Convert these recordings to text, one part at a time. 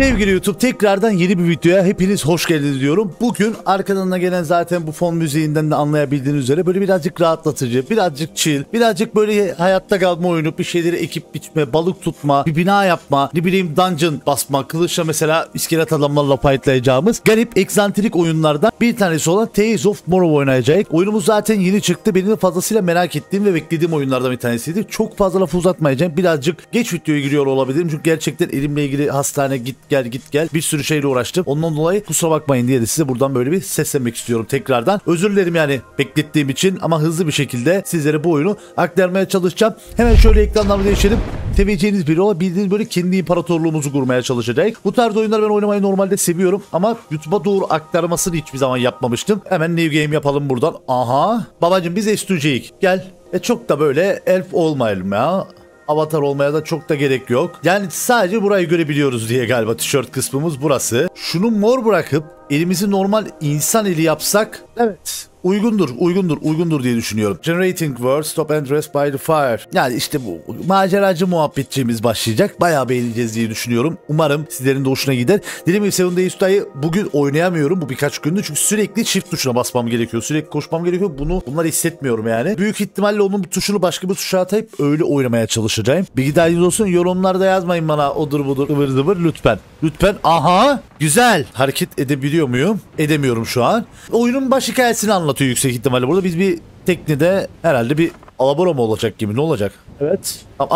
Sevgili YouTube, tekrardan yeni bir videoya hepiniz hoş geldiniz diyorum. Bugün arkadan gelen zaten bu fon müziğinden de anlayabildiğiniz üzere böyle birazcık rahatlatıcı, birazcık chill, birazcık böyle hayatta kalma oyunu, bir şeyleri ekip biçme, balık tutma, bir bina yapma, ne bileyim dungeon basma, kılıçla mesela iskelet adamlarla fightlayacağımız garip, eksantrik oyunlardan bir tanesi olan Tales of Morrow oynayacak. Oyunumuz zaten yeni çıktı. Benim fazlasıyla merak ettiğim ve beklediğim oyunlardan bir tanesiydi. Çok fazla lafı uzatmayacağım. Birazcık geç videoya giriyor olabilirim. Çünkü gerçekten elimle ilgili hastane git gel bir sürü şeyle uğraştım. Ondan dolayı kusura bakmayın diye de size buradan böyle bir seslenmek istiyorum tekrardan. Özür dilerim yani beklettiğim için ama hızlı bir şekilde sizlere bu oyunu aktarmaya çalışacağım. Hemen şöyle ekranlarımı değiştirip seveceğiniz biri olabildiğiniz böyle kendi imparatorluğumuzu kurmaya çalışacağız. Bu tarz oyunları ben oynamayı normalde seviyorum ama YouTube'a doğru aktarmasını hiçbir zaman yapmamıştım. Hemen new game yapalım buradan. Aha. Babacım biz estüceyik. Gel. Ve çok da böyle elf olmayalım ya. Avatar olmaya da çok da gerek yok. Yani sadece burayı görebiliyoruz diye galiba tişört kısmımız burası. Şunu mor bırakıp elimizi normal insan eli yapsak evet uygundur diye düşünüyorum. Generating words, stop and rest by the fire. Yani işte bu maceracı muhabbetçiğimiz başlayacak. Bayağı beğeneceğiz diye düşünüyorum. Umarım sizlerin de hoşuna gider. Dediğim gibi Seven Days To'yu bugün oynayamıyorum. Bu birkaç gündür. Çünkü sürekli shift tuşuna basmam gerekiyor. Sürekli koşmam gerekiyor. Bunları hissetmiyorum yani. Büyük ihtimalle onun tuşunu başka bir tuşa atayıp öyle oynamaya çalışacağım. Bilgi dahiliniz olsun. Yorumlarda yazmayın bana odur budur ıvır zıvır lütfen. Lütfen. Aha. Güzel. Hareket edebiliyor muyum? Edemiyorum şu an. Oyunun baş hikayesini anlatıyor yüksek ihtimalle burada. Biz bir teknede herhalde bir alabora mı olacak gibi? Ne olacak? Evet. Bu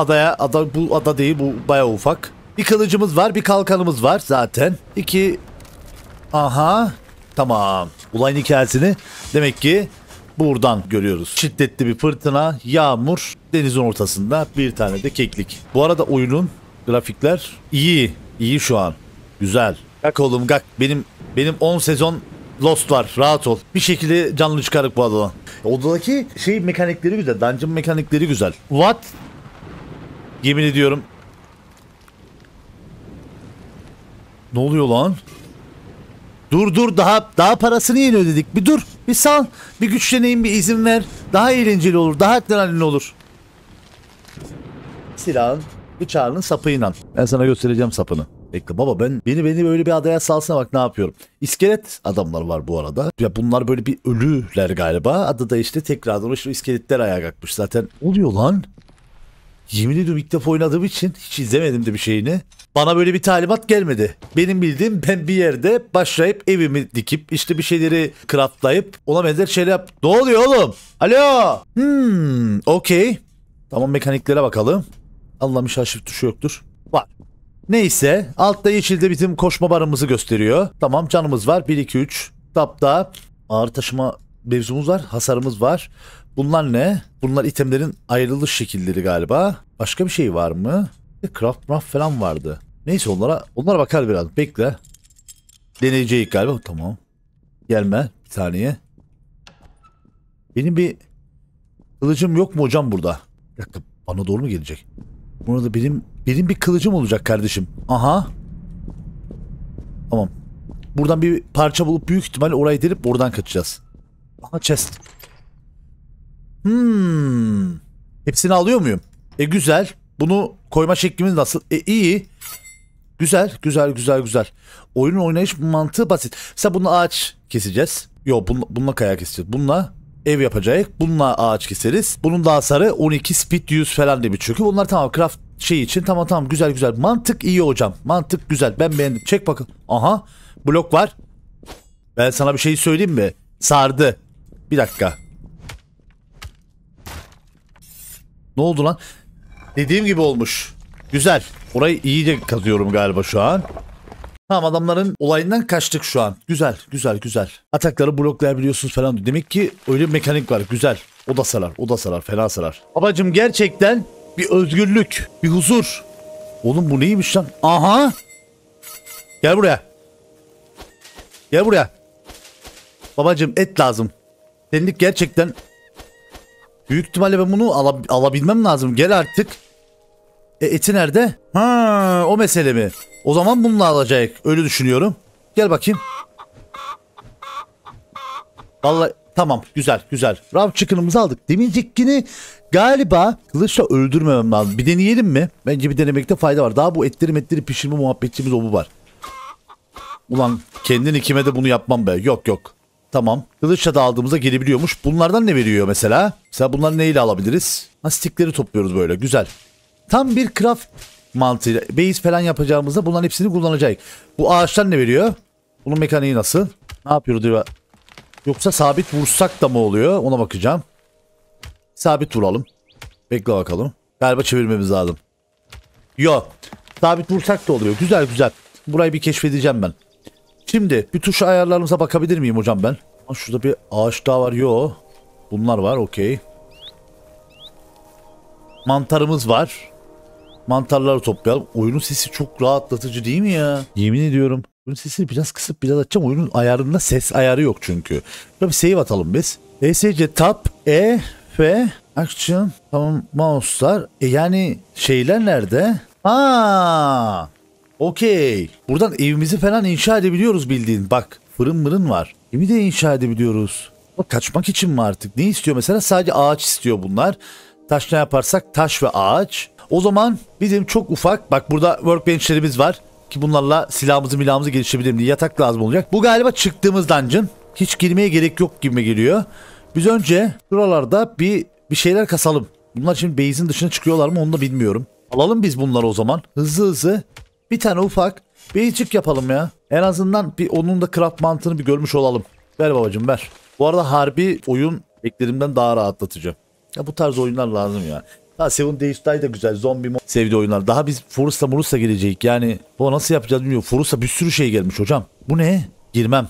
ada değil. Bu bayağı ufak. Bir kılıcımız var. Bir kalkanımız var zaten. Aha. Tamam. Olayın hikayesini demek ki buradan görüyoruz. Şiddetli bir fırtına, yağmur, denizin ortasında bir tane de keklik. Bu arada oyunun grafikler iyi. İyi şu an. Güzel. Gak oğlum gak. Benim 10 sezon Lost var. Rahat ol. Bir şekilde canlı çıkarık bu adama. Odadaki mekanikleri güzel. Dungeon mekanikleri güzel. What? Yemin ediyorum. Ne oluyor lan? Dur. Daha parasını yeni ödedik. Bir dur. Bir sal. Bir güçleneyim. Bir izin ver. Daha eğlenceli olur. Daha adrenalinli olur. Silahın, bıçağının sapıyla. Ben sana göstereceğim sapını. Bekle baba beni böyle bir adaya salsana bak ne yapıyorum. İskelet adamlar var bu arada. Ya bunlar böyle bir ölüler galiba. Adada işte tekrardan o iskeletler ayağa kalkmış zaten. Ne oluyor lan? Yemin ediyorum ilk defa oynadığım için hiç izlemedim de bir şeyini. Bana böyle bir talimat gelmedi. Benim bildiğim ben bir yerde başlayıp evimi dikip işte bir şeyleri craftlayıp ona benzer şeyler yap. Ne oluyor oğlum? Alo. Okey. Tamam mekaniklere bakalım. Allah'ım inşallah shift tuşu yoktur. Var. Neyse altta yeşilde bizim koşma barımızı gösteriyor. Tamam canımız var 1-2-3. Tapta ağır taşıma mevzumuz var, hasarımız var. Bunlar ne? Bunlar itemlerin ayrılış şekilleri galiba. Başka bir şey var mı? Craft falan vardı. Neyse onlara bakar biraz. Bekle. Deneyeceğiz galiba. Tamam. Gelme bir saniye. Benim bir kılıcım yok mu hocam burada? Bir dakika bana doğru mu gelecek? Burada benim bir kılıcım olacak kardeşim. Aha. Tamam. Buradan bir parça bulup büyük ihtimalle orayı delip oradan kaçacağız. Aha chest. Hepsini alıyor muyum? Güzel. Bunu koyma şeklimiz nasıl? İyi. Güzel. Oyunun oynayış mantığı basit. Mesela bununla ağaç keseceğiz. Yok bununla kaya keseceğiz. Bununla ev yapacağız. Bununla ağaç keseriz. Bunun daha sarı 12 speed 100 falan demiş. Çünkü bunlar tamam craft şey için tamam güzel. Mantık iyi hocam. Mantık güzel. Ben beğendim. Çek bakın. Aha. Blok var. Ben sana bir şey söyleyeyim mi? Sardı. Bir dakika. Ne oldu lan? Dediğim gibi olmuş. Güzel. Orayı iyice kazıyorum galiba şu an. Tamam adamların olayından kaçtık şu an. Güzel. Atakları bloklayabiliyorsunuz falan. Demek ki öyle bir mekanik var. Güzel. O da sarar. Fena sarar. Babacım gerçekten bir özgürlük. Bir huzur. Oğlum bu neymiş lan? Aha. Gel buraya. Babacım et lazım. Senlik gerçekten. Büyük ihtimalle ben bunu alabilmem lazım. Gel artık. Eti nerede? Ha, o mesele mi? O zaman bununla alacak. Öyle düşünüyorum. Gel bakayım. Vallahi tamam. Güzel. Rav çıkınımızı aldık. Demincikini galiba kılıçla öldürmemem lazım. Bir deneyelim mi? Bence bir denemekte fayda var. Daha bu etleri pişirme muhabbetçimiz o bu var. Ulan kendin ikime de bunu yapmam be. Yok yok. Tamam. Kılıçla da aldığımızda gelebiliyormuş. Bunlardan ne veriyor mesela? Mesela bunları neyle alabiliriz? Ha, stickleri topluyoruz böyle. Güzel. Tam bir craft mantığıyla. Base falan yapacağımızda bunların hepsini kullanacak. Bu ağaçtan ne veriyor? Bunun mekaniği nasıl? Ne yapıyoruz diyor. Yoksa sabit vursak da mı oluyor? Ona bakacağım. Sabit vuralım. Bekle bakalım. Galiba çevirmemiz lazım. Yok. Sabit vursak da oluyor. Güzel güzel. Burayı bir keşfedeceğim ben. Şimdi bir tuş ayarlarımıza bakabilir miyim hocam ben? Şurada bir ağaç daha var. Yo. Bunlar var. Okey. Mantarımız var. Mantarları toplayalım. Oyunun sesi çok rahatlatıcı değil mi ya? Yemin ediyorum. Oyunun sesini biraz kısıp biraz açacağım. Oyunun ayarında ses ayarı yok çünkü. Şöyle bir save atalım biz. ESC Tab E F Action. Tamam mouse'lar. Yani şeyler nerede? Haa. Okey. Buradan evimizi falan inşa edebiliyoruz bildiğin. Bak fırın mırın var. Evi de inşa edebiliyoruz. Bak, kaçmak için mi artık? Ne istiyor mesela? Sadece ağaç istiyor bunlar. Taş ne yaparsak taş ve ağaç. O zaman bizim çok ufak. Bak burada workbenchlerimiz var. Ki bunlarla silahımızı milahımızı geliştirebilirim diye. Yatak lazım olacak. Bu galiba çıktığımız dungeon. Hiç girmeye gerek yok gibi geliyor. Biz önce şuralarda bir şeyler kasalım. Bunlar şimdi base'in dışına çıkıyorlar mı onu da bilmiyorum. Alalım biz bunları o zaman. Hızlı hızlı. Bir tane ufak beycik yapalım ya. En azından bir onun da craft mantığını bir görmüş olalım. Ver babacım ver. Bu arada harbi oyun beklerimden daha rahatlatıcı. Ya bu tarz oyunlar lazım ya. Ha, Seven Days Day da güzel. Zombie mod sevdiği oyunlar. Daha biz Forus'la Morus'la gelecek. Yani bu nasıl yapacağız bilmiyorum. Forus'la bir sürü şey gelmiş hocam. Bu ne? Girmem.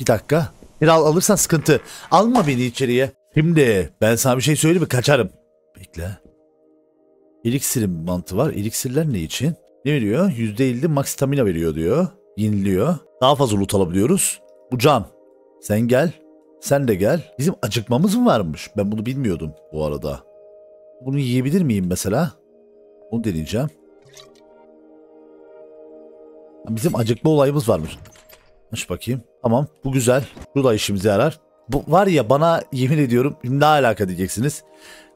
Bir dakika. Alırsan sıkıntı. Alma beni içeriye. Şimdi ben sana bir şey söyleyeyim mi? Kaçarım. Bekle. Eliksirin mantığı var. Eliksirler ne için? Ne veriyor? %50 max stamina veriyor diyor. Yeniliyor. Daha fazla loot alabiliyoruz. Bu can. Sen gel. Sen de gel. Bizim acıkmamız mı varmış? Ben bunu bilmiyordum bu arada. Bunu yiyebilir miyim mesela? Onu deneyeceğim. Bizim acıkma olayımız varmış. Aç bakayım. Tamam. Bu güzel. Bu da işimize yarar. Bu var ya bana yemin ediyorum ne alaka diyeceksiniz.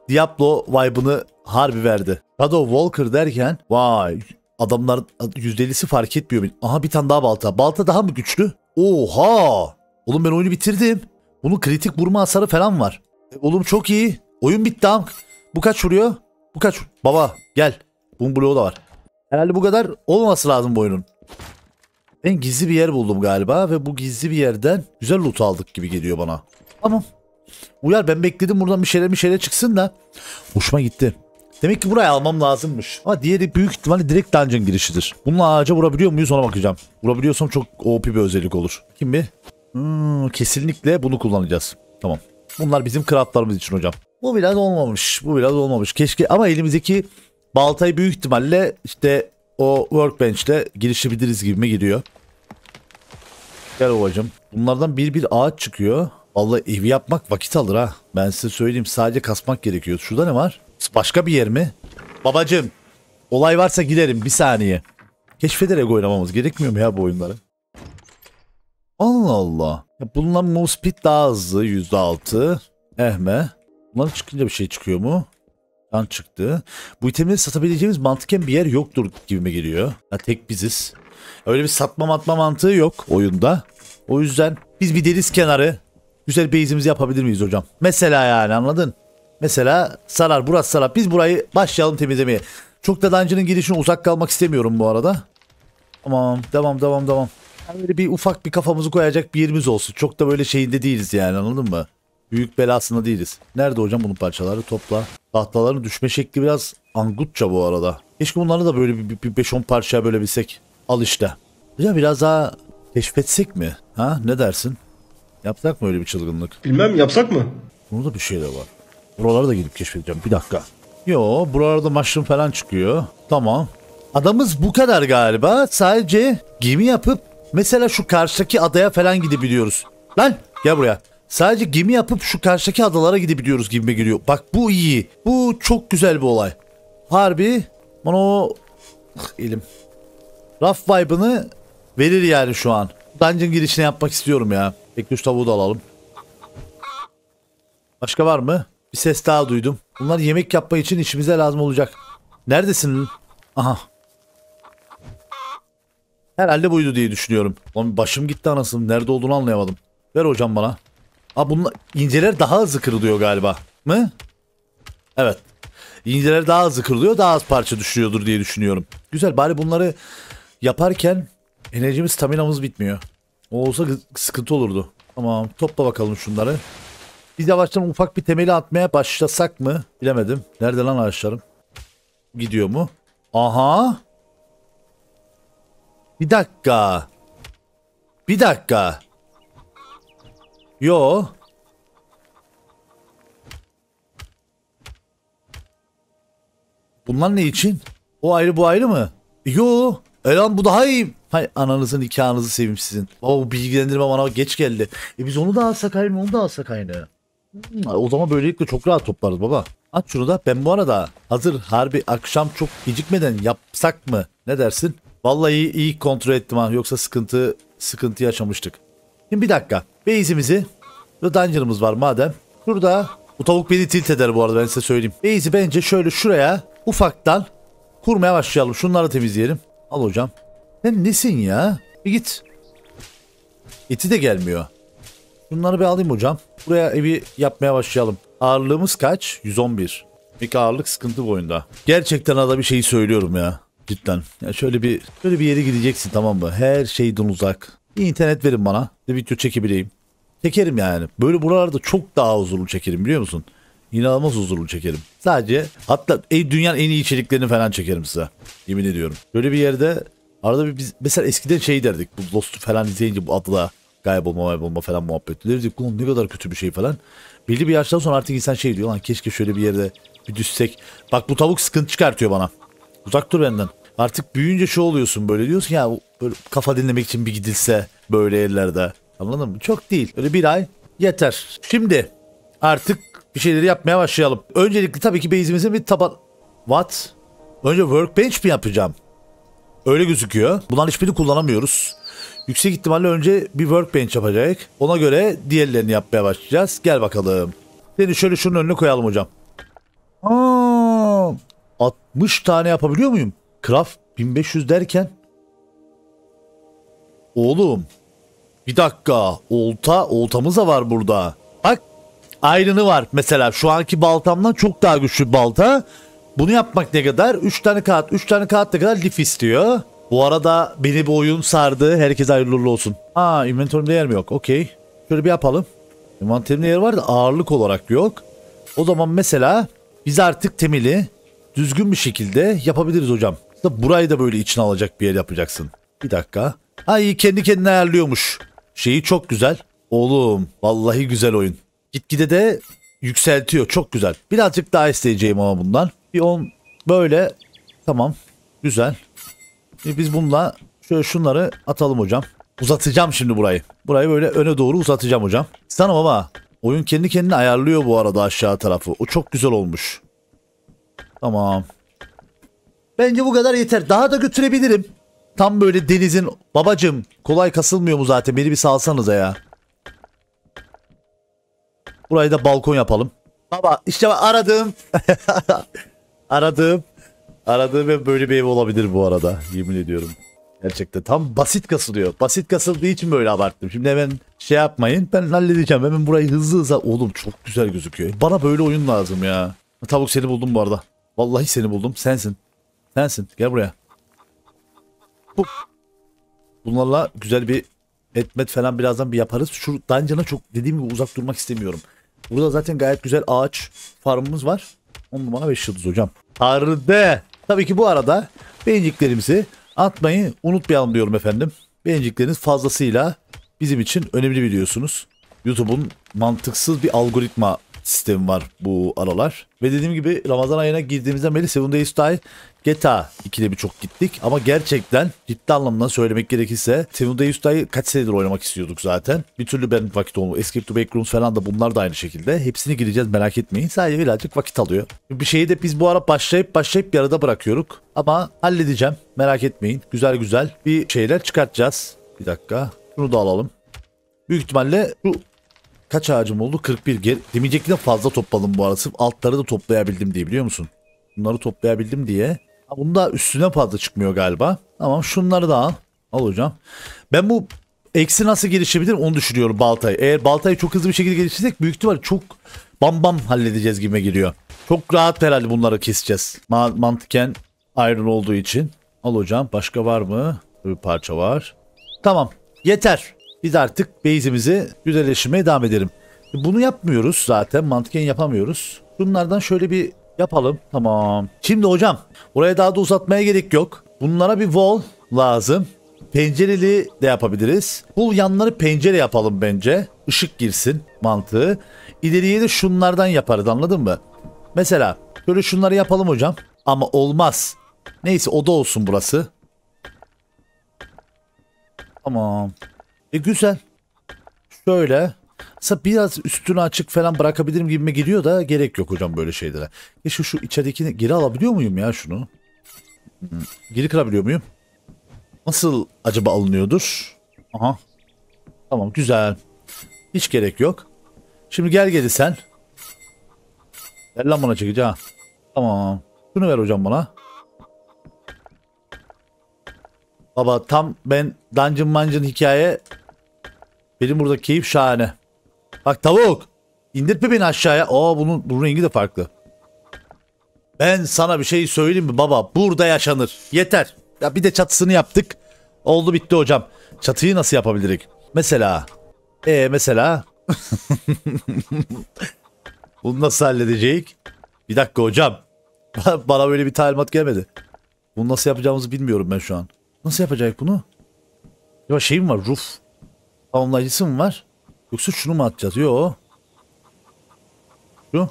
Diablo vibe'ını harbi verdi. Shadow Walker derken vay. Adamlar %50'si fark etmiyor. Aha bir tane daha balta. Balta daha mı güçlü? Oha! Oğlum ben oyunu bitirdim. Bunun kritik vurma hasarı falan var. Oğlum çok iyi. Oyun bitti am. Bu kaç vuruyor? Bu kaç? Baba gel. Bunun bloğu da var. Herhalde bu kadar olması lazım bu oyunun. Ben gizli bir yer buldum galiba ve bu gizli bir yerden güzel loot aldık gibi geliyor bana. Tamam. Uyar ben bekledim buradan bir şeyler çıksın da. Hoşuma gitti. Demek ki burayı almam lazımmış. Ama diğeri büyük ihtimalle direkt dungeon girişidir. Bununla ağaca vurabiliyor muyuz ona bakacağım. Vurabiliyorsam çok OP bir özellik olur. Kim mi? Kesinlikle bunu kullanacağız. Tamam. Bunlar bizim craftlarımız için hocam. Bu biraz olmamış. Keşke ama elimizdeki baltayı büyük ihtimalle işte o workbench'le girişebiliriz gibi mi geliyor. Gel babacığım. Bunlardan bir ağaç çıkıyor. Vallahi evi yapmak vakit alır ha. Ben size söyleyeyim sadece kasmak gerekiyor. Şurada ne var? Başka bir yer mi? Babacığım olay varsa giderim bir saniye. Keşfederek oynamamız gerekmiyor mu ya bu oyunları? Allah Allah. Ya bunların move speed daha hızlı %6. Ehme. Bunlar çıkınca bir şey çıkıyor mu? Kan çıktı. Bu itemleri satabileceğimiz mantıken bir yer yoktur gibime geliyor. Ya tek biziz. Öyle bir satma matma mantığı yok oyunda. O yüzden biz bir deniz kenarı güzel base'imizi yapabilir miyiz hocam? Mesela yani anladın? Mesela sarar burası sarar. Biz burayı başlayalım temizlemeye. Çok da dungeon'ın girişine uzak kalmak istemiyorum bu arada. Tamam devam. Yani böyle bir ufak bir kafamızı koyacak bir yerimiz olsun. Çok da böyle şeyinde değiliz yani anladın mı? Büyük belasında değiliz. Nerede hocam bunun parçaları? Topla. Tahtaların düşme şekli biraz angutça bu arada. Keşke bunları da böyle bir 5-10 parçaya bölebilsek. Al işte. Ya biraz daha keşfetsek mi? Ha ne dersin? Yapsak mı öyle bir çılgınlık? Bilmem yapsak mı? Burada bir şey de var. Buraları da gidip keşfedeceğim. Bir dakika. Yo buralarda mushroom falan çıkıyor. Tamam. Adamız bu kadar galiba. Sadece gemi yapıp mesela şu karşıdaki adaya falan gidebiliyoruz. Lan gel buraya. Sadece gemi yapıp şu karşıdaki adalara gidebiliyoruz gibime geliyor. Bak bu iyi. Bu çok güzel bir olay. Harbi bana o elim. Rough vibe'ını verir yani şu an. Dungeon girişine yapmak istiyorum ya. Ekluş tavuğu da alalım. Başka var mı? Bir ses daha duydum. Bunlar yemek yapma için işimize lazım olacak. Neredesin? Aha. Herhalde buydu diye düşünüyorum. Lan başım gitti anasını. Nerede olduğunu anlayamadım. Ver hocam bana. Aa, bunlar inceler daha hızlı kırılıyor galiba. Mı? Evet. İnceler daha hızlı kırılıyor. Daha az parça düşüyordur diye düşünüyorum. Güzel. Bari bunları yaparken enerjimiz, staminamız bitmiyor. O olsa sıkıntı olurdu. Tamam. Topla bakalım şunları. Biz yavaştan ufak bir temeli atmaya başlasak mı? Bilemedim. Nerede lan ağaçlarım? Gidiyor mu? Aha. Bir dakika. Bir dakika. Yo. Bunlar ne için? O ayrı, bu ayrı mı? Yo. Lan bu daha iyi. Hay ananızın nikahınızı seveyim sizin. O bilgilendirme bana geç geldi. Biz onu da alsak aynı, onu da alsak aynı. O zaman böylelikle çok rahat toplarız baba. At şunu da. Ben bu arada hazır harbi akşam çok gecikmeden yapsak mı? Ne dersin? Vallahi iyi kontrol ettim ha. Yoksa sıkıntı yaşamıştık. Şimdi bir dakika. Base'imizi ve dungeon'ımız var madem. Burada bu tavuk beni tilt eder bu arada, ben size söyleyeyim. Base'i bence şöyle şuraya ufaktan kurmaya başlayalım. Şunları temizleyelim. Al hocam. Sen nesin ya? Bir git. Eti de gelmiyor. Şunları bir alayım hocam. Buraya evi yapmaya başlayalım. Ağırlığımız kaç? 111. Bir ağırlık sıkıntı bu oyunda. Gerçekten arada bir şey söylüyorum ya. Cidden. Ya şöyle bir yere gideceksin, tamam mı? Her şeyden uzak. Bir internet verin bana. Bir video çekebileyim. Çekerim yani. Böyle buralarda çok daha huzurlu çekerim, biliyor musun? İnanılmaz huzurlu çekerim. Sadece hatta dünyanın en iyi içeriklerini falan çekerim size. Yemin ediyorum. Böyle bir yerde arada bir biz mesela eskiden şey derdik. Bu Lost'u falan izleyince bu adla kaybolma falan muhabbeti derdik. Ulan ne kadar kötü bir şey falan. Belli bir yaştan sonra artık insan şey diyor. Lan keşke şöyle bir yerde bir düşsek. Bak bu tavuk sıkıntı çıkartıyor bana. Uzak dur benden. Artık büyüyünce şu oluyorsun, böyle diyorsun ya, böyle kafa dinlemek için bir gidilse böyle yerlerde. Anladın mı? Çok değil. Öyle bir ay yeter. Şimdi artık bir şeyleri yapmaya başlayalım. Öncelikle tabii ki base'imizin bir taban... What? Önce workbench mi yapacağım? Öyle gözüküyor. Bunların hiçbirini kullanamıyoruz. Yüksek ihtimalle önce bir workbench yapacak. Ona göre diğerlerini yapmaya başlayacağız. Gel bakalım. Seni şöyle şunun önüne koyalım hocam. Aa, 60 tane yapabiliyor muyum? Craft 1500 derken. Oğlum. Bir dakika. Oltamız da var burada. Bak. Ayrını var. Mesela şu anki baltamdan çok daha güçlü bir balta. Bunu yapmak ne kadar? 3 tane kağıt. 3 tane kağıt ne kadar? Lif istiyor. Bu arada beni bu oyun sardı. Herkese hayırlı olsun. Aa, inventörümde yer mi yok? Okey. Şöyle bir yapalım. Inventörümde yer var da ağırlık olarak yok. O zaman mesela biz artık temeli düzgün bir şekilde yapabiliriz hocam. İşte burayı da böyle içine alacak bir yer yapacaksın. Bir dakika. Ay, kendi kendine ayarlıyormuş. Şeyi çok güzel. Oğlum vallahi güzel oyun. Gitgide de yükseltiyor. Çok güzel. Birazcık daha isteyeceğim ama bundan. Bir 10 böyle. Tamam. Güzel. Şimdi biz bununla şöyle şunları atalım hocam. Uzatacağım şimdi burayı. Burayı böyle öne doğru uzatacağım hocam. Sana baba. Oyun kendi kendine ayarlıyor bu arada aşağı tarafı. O çok güzel olmuş. Tamam. Bence bu kadar yeter. Daha da götürebilirim. Tam böyle denizin... Babacım kolay kasılmıyor mu zaten? Beni bir salsanıza ya. Burayı da balkon yapalım. Baba işte aradım. Aradığım ve böyle bir ev olabilir bu arada. Yemin ediyorum. Gerçekten tam basit kasılıyor. Basit kasıldığı için böyle abarttım. Şimdi hemen şey yapmayın. Ben halledeceğim. Hemen burayı hızlı. Oğlum çok güzel gözüküyor. Bana böyle oyun lazım ya. Tavuk seni buldum bu arada. Vallahi seni buldum. Sensin. Gel buraya. Bunlarla güzel bir etmet falan birazdan bir yaparız. Şu dungeon'a çok dediğim gibi uzak durmak istemiyorum. Burada zaten gayet güzel ağaç farmımız var. 10 numara 5 yıldız hocam. Harbi. Tabii ki bu arada beğeniciklerimizi atmayı unutmayalım diyorum efendim. Beğenicikleriniz fazlasıyla bizim için önemli, biliyorsunuz. YouTube'un mantıksız bir algoritma sistemi var bu aralar. Ve dediğim gibi Ramazan ayına girdiğimizden beri Seven Days to Die, GTA 2'de birçok gittik. Ama gerçekten ciddi anlamda söylemek gerekirse Seven Days to Die kaç senedir oynamak istiyorduk zaten. Bir türlü ben vakit olmuyor. Escape to Backrooms falan da, bunlar da aynı şekilde. Hepsini gireceğiz, merak etmeyin. Sadece birazcık vakit alıyor. Bir şeyi de biz bu ara başlayıp yarıda bırakıyoruz. Ama halledeceğim, merak etmeyin. Güzel güzel bir şeyler çıkartacağız. Bir dakika şunu da alalım. Büyük ihtimalle şu... Kaç ağacım oldu? 41. Demeyecekten fazla topladım bu arada. Sırf altları da toplayabildim diye, biliyor musun? Bunları toplayabildim diye. Bunun da üstüne fazla çıkmıyor galiba. Tamam şunları da al. Al hocam. Ben bu eksi nasıl gelişebilirim onu düşünüyorum baltayı. Eğer baltayı çok hızlı bir şekilde geliştirsek büyük ihtimalle çok bam bam halledeceğiz gibi geliyor. Çok rahat herhalde bunları keseceğiz. Mantıken iron olduğu için. Al hocam. Başka var mı? Bir parça var. Tamam. Yeter. Biz artık base'imizi güzelleştirmeye devam edelim. Bunu yapmıyoruz zaten. Mantıken yapamıyoruz. Bunlardan şöyle bir yapalım. Tamam. Şimdi hocam. Oraya daha da uzatmaya gerek yok. Bunlara bir wall lazım. Pencereli de yapabiliriz. Bu yanları pencere yapalım bence. Işık girsin mantığı. İleriye de şunlardan yaparız, anladın mı? Mesela şöyle şunları yapalım hocam. Ama olmaz. Neyse oda olsun burası. Tamam. Güzel. Şöyle. Aslında biraz üstünü açık falan bırakabilirim gibime geliyor da gerek yok hocam böyle şeylere. Keşke şu içeridekini geri alabiliyor muyum ya şunu? Geri kırabiliyor muyum? Nasıl acaba alınıyordur? Aha. Tamam güzel. Hiç gerek yok. Şimdi gel geri sen. Gel lan bana çekici ha. Tamam. Şunu ver hocam bana. Baba tam ben dungeon mancın hikaye. Benim burada keyif şahane. Bak tavuk. İndirtme beni aşağıya. Aa bunun rengi de farklı. Ben sana bir şey söyleyeyim mi baba? Burada yaşanır. Yeter. Ya bir de çatısını yaptık. Oldu bitti hocam. Çatıyı nasıl yapabiliriz? Mesela. Mesela. Bunu nasıl halledecek? Bir dakika hocam. Bana böyle bir talimat gelmedi. Bunu nasıl yapacağımızı bilmiyorum ben şu an. Nasıl yapacak bunu? Ya şey mi var? Roof. Tamamlayıcısı mı var? Yoksa şunu mu atacağız? Yok. Şu.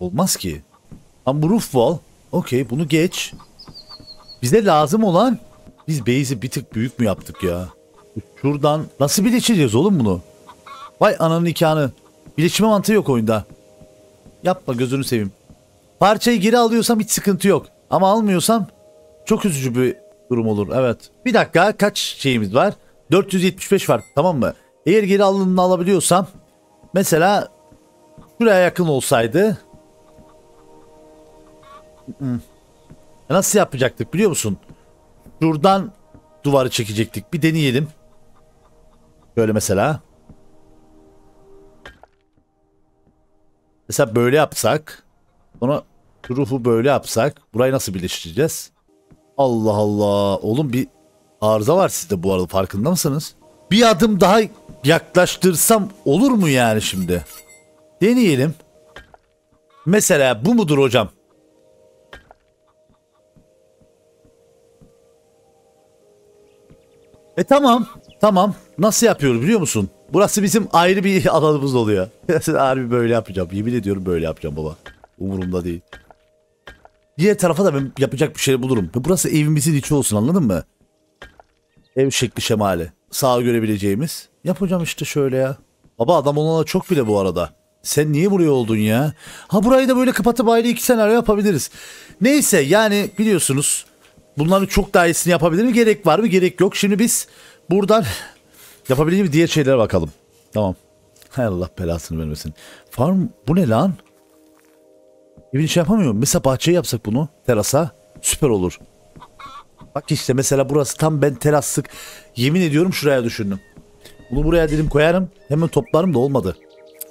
Olmaz ki. Ama bu roof wall. Okey bunu geç. Bize lazım olan. Biz base'i bir tık büyük mü yaptık ya? Şuradan nasıl birleşeceğiz oğlum bunu? Vay ananın nikahını. Birleşme mantığı yok oyunda. Yapma gözünü seveyim. Parçayı geri alıyorsam hiç sıkıntı yok. Ama almıyorsam çok üzücü bir durum olur. Evet. Bir dakika kaç şeyimiz var? 475 var, tamam mı? Eğer geri alındığını alabiliyorsam. Mesela şuraya yakın olsaydı. Nasıl yapacaktık biliyor musun? Şuradan duvarı çekecektik. Bir deneyelim. Böyle mesela. Mesela böyle yapsak. Sonra ruhu böyle yapsak. Burayı nasıl birleştireceğiz? Allah Allah. Oğlum bir arıza var sizde bu arada, farkında mısınız? Bir adım daha yaklaştırsam olur mu yani şimdi? Deneyelim. Mesela bu mudur hocam? Tamam. Tamam. Nasıl yapıyoruz biliyor musun? Burası bizim ayrı bir alanımız oluyor. Harbi böyle yapacağım. Yemin ediyorum böyle yapacağım baba. Umurumda değil. Diğer tarafa da ben yapacak bir şey bulurum. Burası evimizin içi olsun, anladın mı? Ev şekli şemali. Sağa görebileceğimiz. Yapacağım işte şöyle ya. Baba adam olana çok bile bu arada. Sen niye buraya oldun ya? Ha burayı da böyle kapatıp ayrı iki senaryo yapabiliriz. Neyse yani biliyorsunuz. Bunların çok daha iyisini yapabilir mi? Gerek var mı? Gerek yok. Şimdi biz buradan yapabileceğimiz diğer şeylere bakalım. Tamam. Hay Allah belasını vermesin. Farm bu ne lan? Evin şey yapamıyorum. Mesela bahçeye yapsak bunu. Terasa. Süper olur. Bak işte mesela burası tam ben teraslık. Yemin ediyorum şuraya düşündüm. Bunu buraya dedim koyarım. Hemen toplarım da olmadı.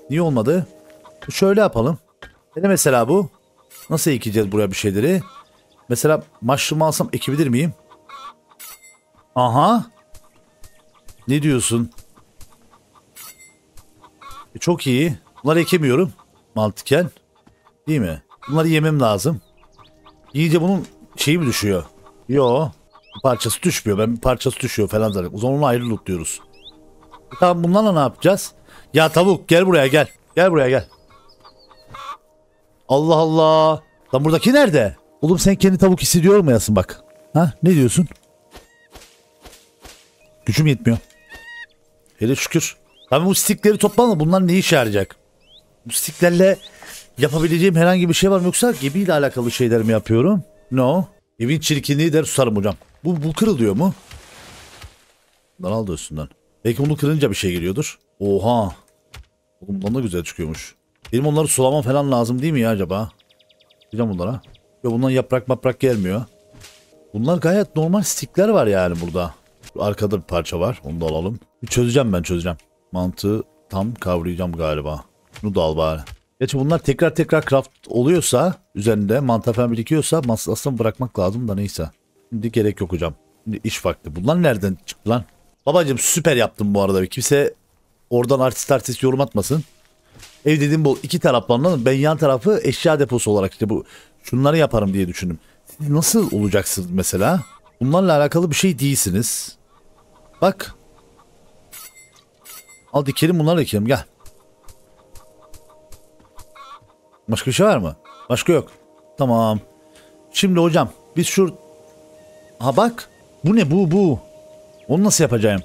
Niye olmadı? Şöyle yapalım. Ne mesela bu? Nasıl ekeceğiz buraya bir şeyleri? Mesela mushroom alsam ekebilir miyim? Aha. Ne diyorsun? Çok iyi. Bunları ekemiyorum. Mantıken. Değil mi? Bunları yemem lazım. İyice bunun şeyi mi düşüyor? Yo. Parçası düşmüyor. Ben bir parçası düşüyor falan zaten. O zaman onu ayrı loot diyoruz. Tamam bunlarla ne yapacağız? Ya tavuk gel buraya gel. Gel buraya gel. Allah Allah. Lan buradaki nerede? Oğlum sen kendi tavuk hissediyor olmayasın bak. Ha? Ne diyorsun? Gücüm yetmiyor. Hele şükür. Tabii bu stickleri toplamam, bunlar ne işe yarayacak? Bu sticklerle yapabileceğim herhangi bir şey var mı, yoksa gemiyle alakalı şeyler mi yapıyorum? No. Evin çirkinliği der susarım hocam. Bu kırılıyor mu? Bundan al da üstünden. Belki onu kırınca bir şey geliyordur. Oha. Oğlum bundan da güzel çıkıyormuş. Benim onları sulamam falan lazım değil mi ya acaba? Gideceğim bunlara. Ve bundan yaprak gelmiyor. Bunlar gayet normal stickler var yani burada. Arkada bir parça var. Onu da alalım. Çözeceğim ben, çözeceğim. Mantığı tam kavrayacağım galiba. Bunu da al bari. Gerçi bunlar tekrar tekrar craft oluyorsa, üzerinde mantar falan birikiyorsa aslında bırakmak lazım da neyse. Şimdi gerek yok hocam. Şimdi iş vakti. Bunlar nereden çıktı lan? Babacım süper yaptım bu arada. Kimse oradan artist yorum atmasın. Ev dediğim bu iki taraflarından, ben yan tarafı eşya deposu olarak işte bu şunları yaparım diye düşündüm. Siz nasıl olacaksınız mesela? Bunlarla alakalı bir şey değilsiniz. Bak. Al dikelim, bunları dikelim, gel. Başka bir şey var mı? Başka yok. Tamam. Şimdi hocam biz şu... Ha bak. Bu ne bu bu? Onu nasıl yapacağım?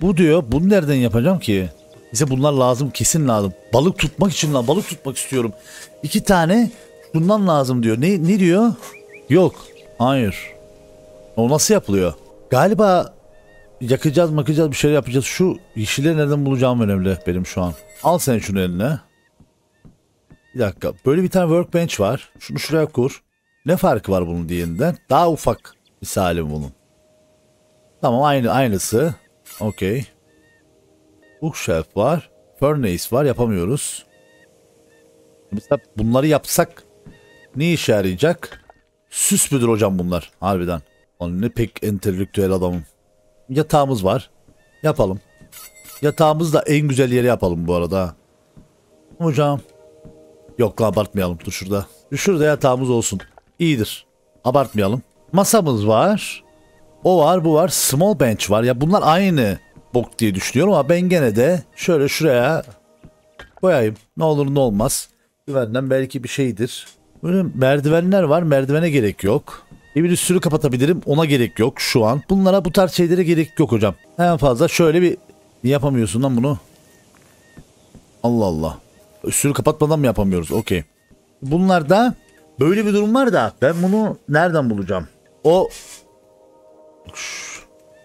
Bu diyor. Bunu nereden yapacağım ki? Bize bunlar lazım. Kesin lazım. Balık tutmak için lan. Balık tutmak istiyorum. 2 tane bundan lazım diyor. Ne diyor? Yok. Hayır. O nasıl yapılıyor? Galiba yakacağız makacağız bir şey yapacağız. Şu yeşilleri nereden bulacağım önemli benim şu an. Al sen şunu eline. Bir dakika. Böyle bir tane workbench var. Şunu şuraya kur. Ne farkı var bunun diğerinden? Daha ufak misali bunun. Tamam aynısı. Okey. Bookshelf var. Furnace var. Yapamıyoruz. Mesela bunları yapsak ne işe yarayacak? Süs müdür hocam bunlar. Harbiden. Ne pek entelektüel adamım. Yatağımız var. Yapalım. Yatağımız da en güzel yeri yapalım bu arada. Hocam. Yok lan abartmayalım. Dur şurada. Şurada yatağımız olsun. İyidir. Abartmayalım. Masamız var. O var, bu var. Small bench var. Ya bunlar aynı bok diye düşünüyorum ama ben gene de şöyle şuraya koyayım. Ne olur ne olmaz. Güvenden belki bir şeydir. Böyle merdivenler var. Merdivene gerek yok. Bir üstünü kapatabilirim. Ona gerek yok şu an. Bunlara, bu tarz şeylere gerek yok hocam. En fazla şöyle bir... Niye yapamıyorsun lan bunu? Allah Allah. Üstünü kapatmadan mı yapamıyoruz? Okey. Bunlarda böyle bir durum var da ben bunu nereden bulacağım? O...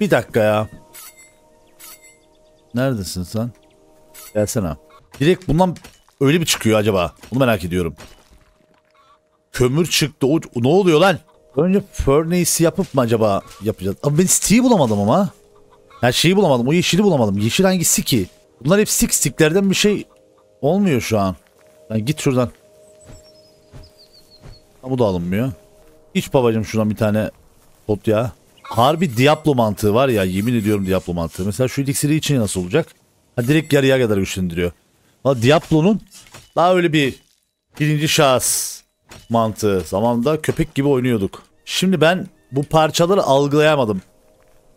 Bir dakika ya. Neredesin sen? Gelsene. Direkt bundan öyle mi çıkıyor acaba? Bunu merak ediyorum. Kömür çıktı. O, ne oluyor lan? Önce furnace yapıp mı acaba yapacağız? Abi ben steel'i bulamadım ama. Her şeyi bulamadım. O yeşili bulamadım. Yeşil hangisi ki? Bunlar hep sticklerden bir şey olmuyor şu an. Yani git şuradan. Bu da alınmıyor. İç babacım şuradan bir tane pot ya. Harbi Diablo mantığı var ya, yemin ediyorum Diablo mantığı. Mesela şu eliksiri için nasıl olacak? Ha, direkt yarıya kadar güçlendiriyor. Ama Diablo'nun daha öyle bir birinci şahıs mantığı. Zamanında köpek gibi oynuyorduk. Şimdi ben bu parçaları algılayamadım.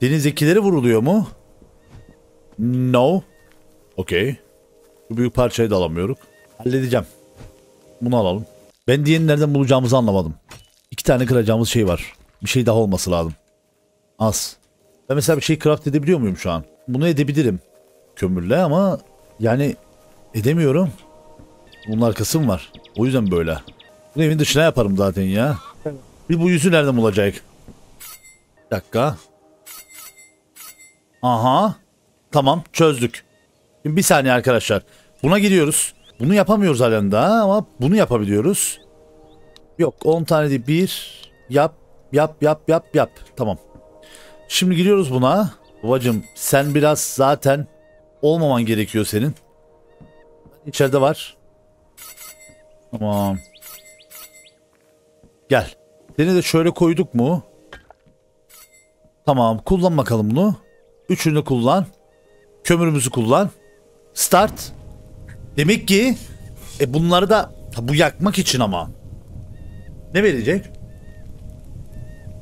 Denizdekileri vuruluyor mu? No. Okey. Bu büyük parçayı da alamıyoruz. Halledeceğim. Bunu alalım. Ben diğerini nereden bulacağımızı anlamadım. 2 tane kıracağımız şey var. Bir şey daha olması lazım. Az. Ben mesela bir şey craft edebiliyor muyum şu an? Bunu edebilirim. Kömürle ama yani edemiyorum. Bunun arkası mı var? O yüzden böyle. Bunu evin dışına yaparım zaten ya. Bir bu yüzü nereden bulacak? Bir dakika. Aha. Tamam çözdük. Şimdi bir saniye arkadaşlar. Buna gidiyoruz. Bunu yapamıyoruz halen daha ama bunu yapabiliyoruz. Yok 10 tane değil. Bir. Yap. Tamam. Şimdi giriyoruz buna. Babacım sen biraz zaten olmaman gerekiyor senin. İçeride var. Tamam. Gel. Seni de şöyle koyduk mu? Tamam. Kullan bakalım bunu. 3'ünü kullan. Kömürümüzü kullan. Start. Demek ki bunları da bu yakmak için ama. Ne verecek?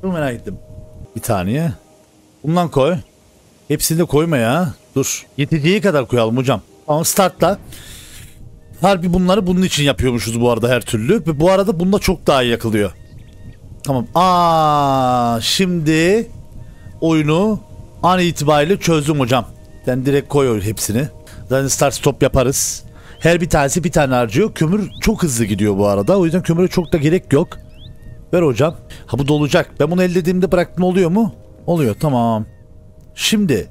Bunu merak ettim. Bir tane. Bundan koy. Hepsini de koyma ya. Dur. Yeteceği kadar koyalım hocam. Ama startla. Harbi bunları bunun için yapıyormuşuz bu arada her türlü. Ve bu arada bunda çok daha iyi yakılıyor. Tamam. Şimdi oyunu an itibariyle çözdüm hocam. Ben direkt koy hepsini. Zaten start stop yaparız. Her bir tanesi bir tane harcıyor. Kömür çok hızlı gidiyor bu arada. O yüzden kömüre çok da gerek yok. Ver hocam. Ha bu dolacak. Ben bunu ellediğimde bıraktım oluyor mu? Oluyor, tamam. Şimdi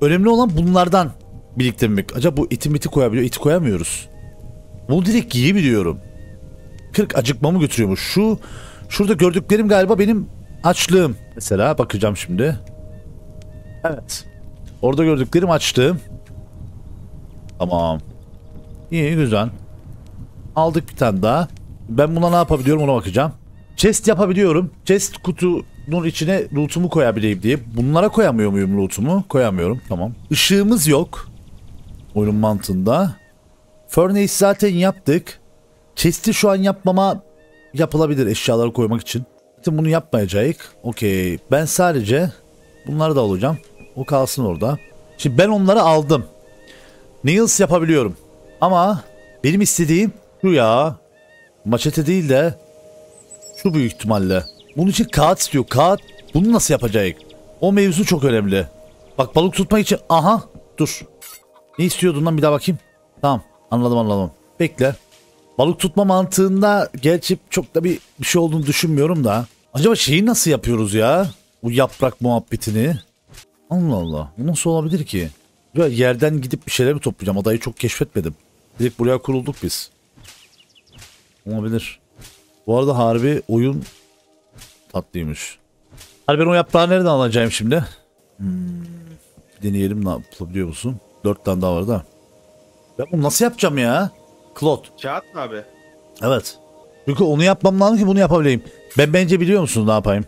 önemli olan bunlardan biriktirmek. Acaba bu eti koyabiliyor. Eti koyamıyoruz. Bunu direkt yiyebiliyorum. 40 acıkmamı götürüyormuş. Şurada gördüklerim galiba benim açlığım. Mesela bakacağım şimdi. Evet. Orada gördüklerim açtı. Tamam. İyi, güzel. Aldık bir tane daha. Ben buna ne yapabiliyorum ona bakacağım. Chest yapabiliyorum. Chest kutunun içine lootumu koyabileyim diye. Bunlara koyamıyor muyum lootumu? Koyamıyorum. Tamam. Işığımız yok. Oyunun mantığında. Furnace zaten yaptık. Chest'i şu an yapmama yapılabilir eşyaları koymak için. Bunu yapmayacağız. Okey. Ben sadece bunları da alacağım. O kalsın orada. Şimdi ben onları aldım. Nails yapabiliyorum. Ama benim istediğim şu ya. Maçete değil de şu büyük ihtimalle. Bunun için kağıt istiyor. Kağıt. Bunu nasıl yapacağız? O mevzu çok önemli. Bak balık tutmak için. Aha. Dur. Ne istiyordun lan bir daha bakayım. Tamam. Anladım anladım. Bekle. Balık tutma mantığında gerçi çok da bir şey olduğunu düşünmüyorum da. Acaba şeyi nasıl yapıyoruz ya? Bu yaprak muhabbetini. Allah Allah. Bu nasıl olabilir ki? Böyle yerden gidip bir şeyler mi toplayacağım? Adayı çok keşfetmedim. Direkt buraya kurulduk biz. Olabilir. Bu arada harbi oyun tatlıymış. Hadi ben o yaprağı nereden alacağım şimdi? Bir deneyelim ne yapabiliyor musun? 4 tane daha var da. Ben bunu nasıl yapacağım ya? Claude. Kağıt mı abi? Evet. Çünkü onu yapmam lazım ki bunu yapabileyim. Ben bence biliyor musunuz ne yapayım?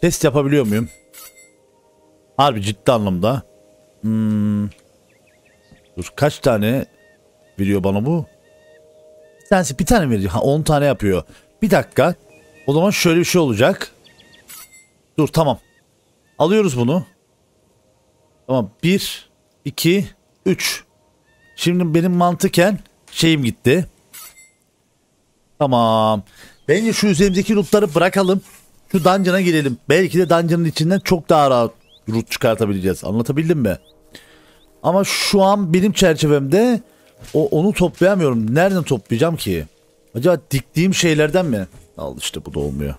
Test yapabiliyor muyum? Harbi ciddi anlamda. Dur kaç tane veriyor bana bu? Bir tane veriyor. Ha 10 tane yapıyor. Bir dakika. O zaman şöyle bir şey olacak. Dur tamam. Alıyoruz bunu. Tamam 1, 2, 3. Şimdi benim mantıken şeyim gitti. Tamam. Bence şu üzerimizdeki lootları bırakalım. Şu dungeon'a girelim. Belki de dungeon'ın içinden çok daha rahat loot çıkartabileceğiz. Anlatabildim mi? Ama şu an benim çerçevemde onu toplayamıyorum. Nereden toplayacağım ki? Acaba diktiğim şeylerden mi? Al işte bu da olmuyor.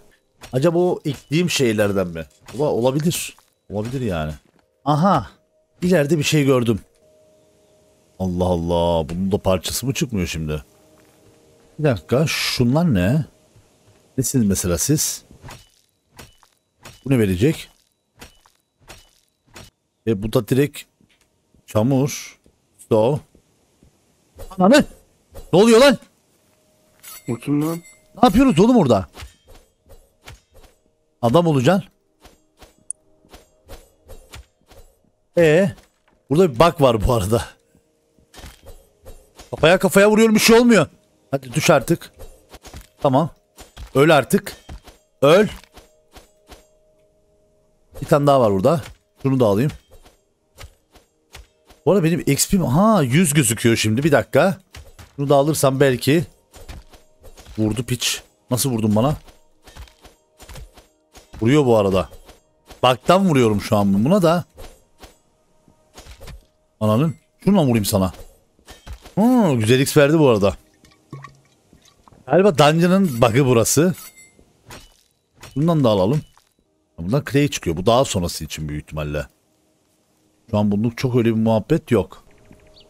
Acaba o ektiğim şeylerden mi? Olabilir. Olabilir yani. Aha. İleride bir şey gördüm. Allah Allah. Bunun da parçası mı çıkmıyor şimdi? Bir dakika. Şunlar ne? Nesiniz mesela siz? Bu ne verecek? Bu da direkt çamur. So. Ananı. Ne oluyor lan? Otur lan. Ne yapıyoruz oğlum orada? Adam olacaksın. Burada bir bug var bu arada. Kafaya vuruyorum bir şey olmuyor. Hadi düş artık. Tamam. Öl artık. Öl. Bir tane daha var burada. Şunu da alayım. Bu arada benim XP'm... Ha 100 gözüküyor şimdi. Bir dakika. Şunu da alırsam belki... Vurdu piç. Nasıl vurdun bana? Vuruyor bu arada. Baktan vuruyorum şu an buna da. Ananın. Şununla vurayım sana. Güzel X verdi bu arada. Galiba dungeon'ın bug'ı burası. Bundan da alalım. Bundan clay çıkıyor. Bu daha sonrası için büyük ihtimalle. Şu an bunluk çok öyle bir muhabbet yok.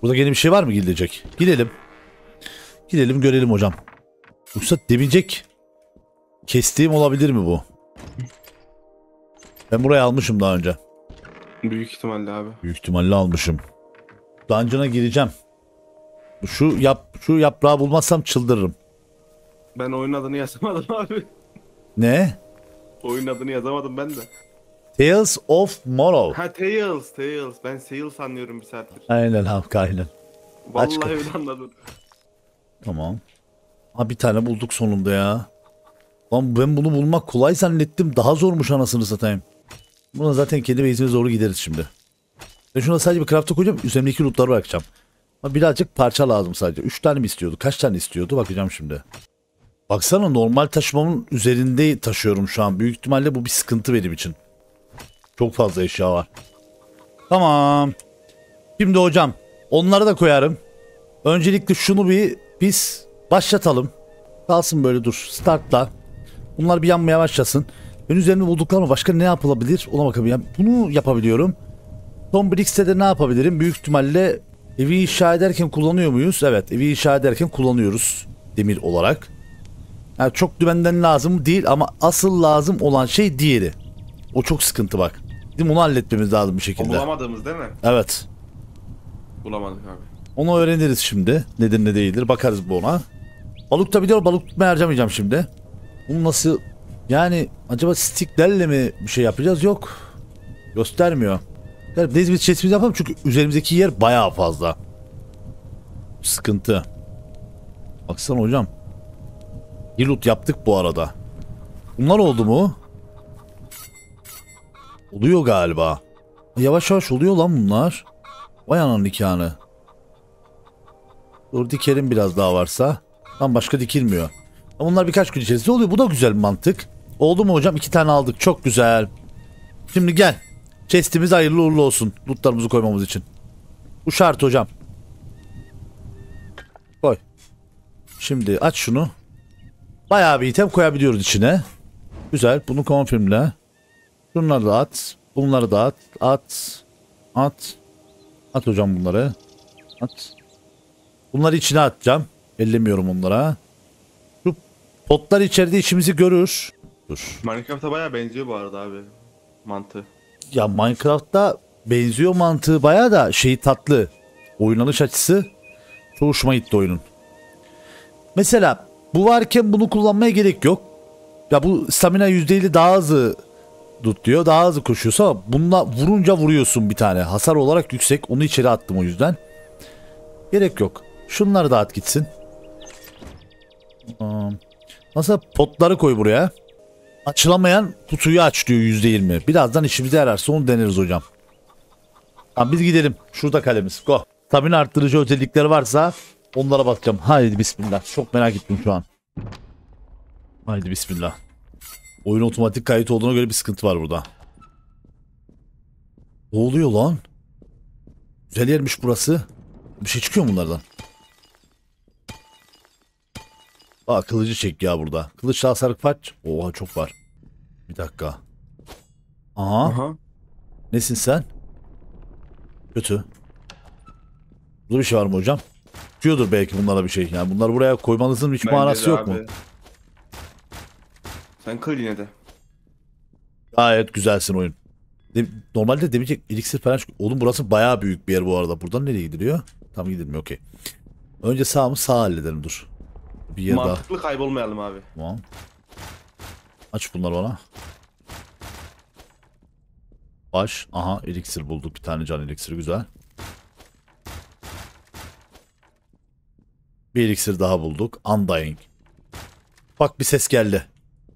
Burada yeni bir şey var mı gidecek? Gidelim. Gidelim görelim hocam. Yoksa demeyecek kestiğim olabilir mi bu? Ben burayı almışım daha önce. Büyük ihtimalle abi. Büyük ihtimalle almışım. Dungeon'a gireceğim. Şu yaprağı bulmazsam çıldırırım. Ben oyun adını yazamadım abi. Ne? Oyun adını yazamadım ben de. Tales of Morrow. Ha Tales. Ben Sales anlıyorum bir saattir. Aynen abi aynen. Vallahi öyle anladım. Tamam. Ha bir tane bulduk sonunda ya. Lan ben bunu bulmak kolay zannettim. Daha zormuş anasını satayım. Buna zaten kendi base'imize doğru gideriz şimdi. Ben şuna sadece bir craft'a koyacağım. Üzerimdeki lootları bırakacağım. Ama birazcık parça lazım sadece. 3 tane mi istiyordu? Kaç tane istiyordu? Bakacağım şimdi. Baksana normal taşımamın üzerinde taşıyorum şu an. Büyük ihtimalle bu bir sıkıntı benim için. Çok fazla eşya var. Tamam. Şimdi hocam. Onları da koyarım. Öncelikle şunu biz başlatalım. Kalsın böyle dur. Startla. Bunlar bir yanmaya başlasın. Ben üzerinde bulduklarım başka ne yapılabilir? Ona bakabilirim. Bunu yapabiliyorum. Son Brix'te de ne yapabilirim? Büyük ihtimalle evi inşa ederken kullanıyor muyuz? Evet. Evi inşa ederken kullanıyoruz. Demir olarak. Yani çok dümenden lazım değil ama asıl lazım olan şey diğeri. O çok sıkıntı bak. Değil mi? Onu halletmemiz lazım bir şekilde. O bulamadığımız değil mi? Evet. Bulamadık abi. Onu öğreniriz şimdi. Nedir ne değildir. Bakarız bu ona. Balık da biliyorum. Balık tutmaya harcamayacağım şimdi. Bunu nasıl... Yani acaba sticklerle mi bir şey yapacağız? Yok. Göstermiyor. Yani neyse biz çetimizi yapalım. Çünkü üzerimizdeki yer bayağı fazla. Sıkıntı. Baksana hocam. Bir loot yaptık bu arada. Bunlar oldu mu? Oluyor galiba. Yavaş yavaş oluyor lan bunlar. Vay ananın nikahını. Dur dikerim biraz daha varsa. Tam başka dikilmiyor. Bunlar birkaç gün içerisinde oluyor. Bu da güzel bir mantık. Oldu mu hocam? 2 tane aldık. Çok güzel. Şimdi gel. Chest'imiz hayırlı uğurlu olsun. Lootlarımızı koymamız için. Bu şart hocam. Koy. Şimdi aç şunu. Bayağı bir item koyabiliyoruz içine. Güzel. Bunu konfirmle. Bunları da at. Bunları da at. At. At. At hocam bunları. At. Bunları içine atacağım. Ellemiyorum onlara. Şu potlar içeride işimizi görür. Dur. Minecraft'a bayağı benziyor bu arada abi. Mantığı. Ya Minecraft'ta benziyor mantığı bayağı da şeyi tatlı. Oynanış açısı çok hoşuma gitti oyunun. Mesela bu varken bunu kullanmaya gerek yok. Ya bu stamina %50 daha hızlı tut diyor. Daha hızlı koşuyorsa ama bununla vurunca vuruyorsun bir tane. Hasar olarak yüksek. Onu içeri attım o yüzden. Gerek yok. Şunları da at gitsin. Nasıl potları koy buraya. Açılamayan kutuyu aç diyor %20. Birazdan işimize yararsa onu deneriz hocam. Tamam biz gidelim. Şurada kalemiz. Go. Stamina arttırıcı özellikleri varsa onlara bakacağım. Haydi bismillah. Çok merak ettim şu an. Haydi bismillah. Oyun otomatik kayıt olduğuna göre bir sıkıntı var burada. Ne oluyor lan? Güzel yermiş burası. Bir şey çıkıyor mu bunlardan? Aa kılıcı çek ya burada. Kılıçla hasarlık var. Oha çok var. Bir dakika. Aha. Aha. Nesin sen? Kötü. Burada bir şey var mı hocam? Çıkıyordur belki bunlara bir şey. Yani bunları buraya koymanızın hiç manası yok abi. Mu? Sen kır yine de. Gayet güzelsin oyun. Normalde demeyecek eliksir falan. Oğlum burası bayağı büyük bir yer bu arada. Buradan nereye gidiliyor? Tam gidilmiyor okey. Önce sağ mı? Sağ halledelim dur. Bir yer mantıklı daha. Kaybolmayalım abi. Tamam. Aç bunları bana. Baş. Aha eliksir bulduk. Bir tane can eliksiri güzel. Bir eliksir daha bulduk. Undying. Bak bir ses geldi.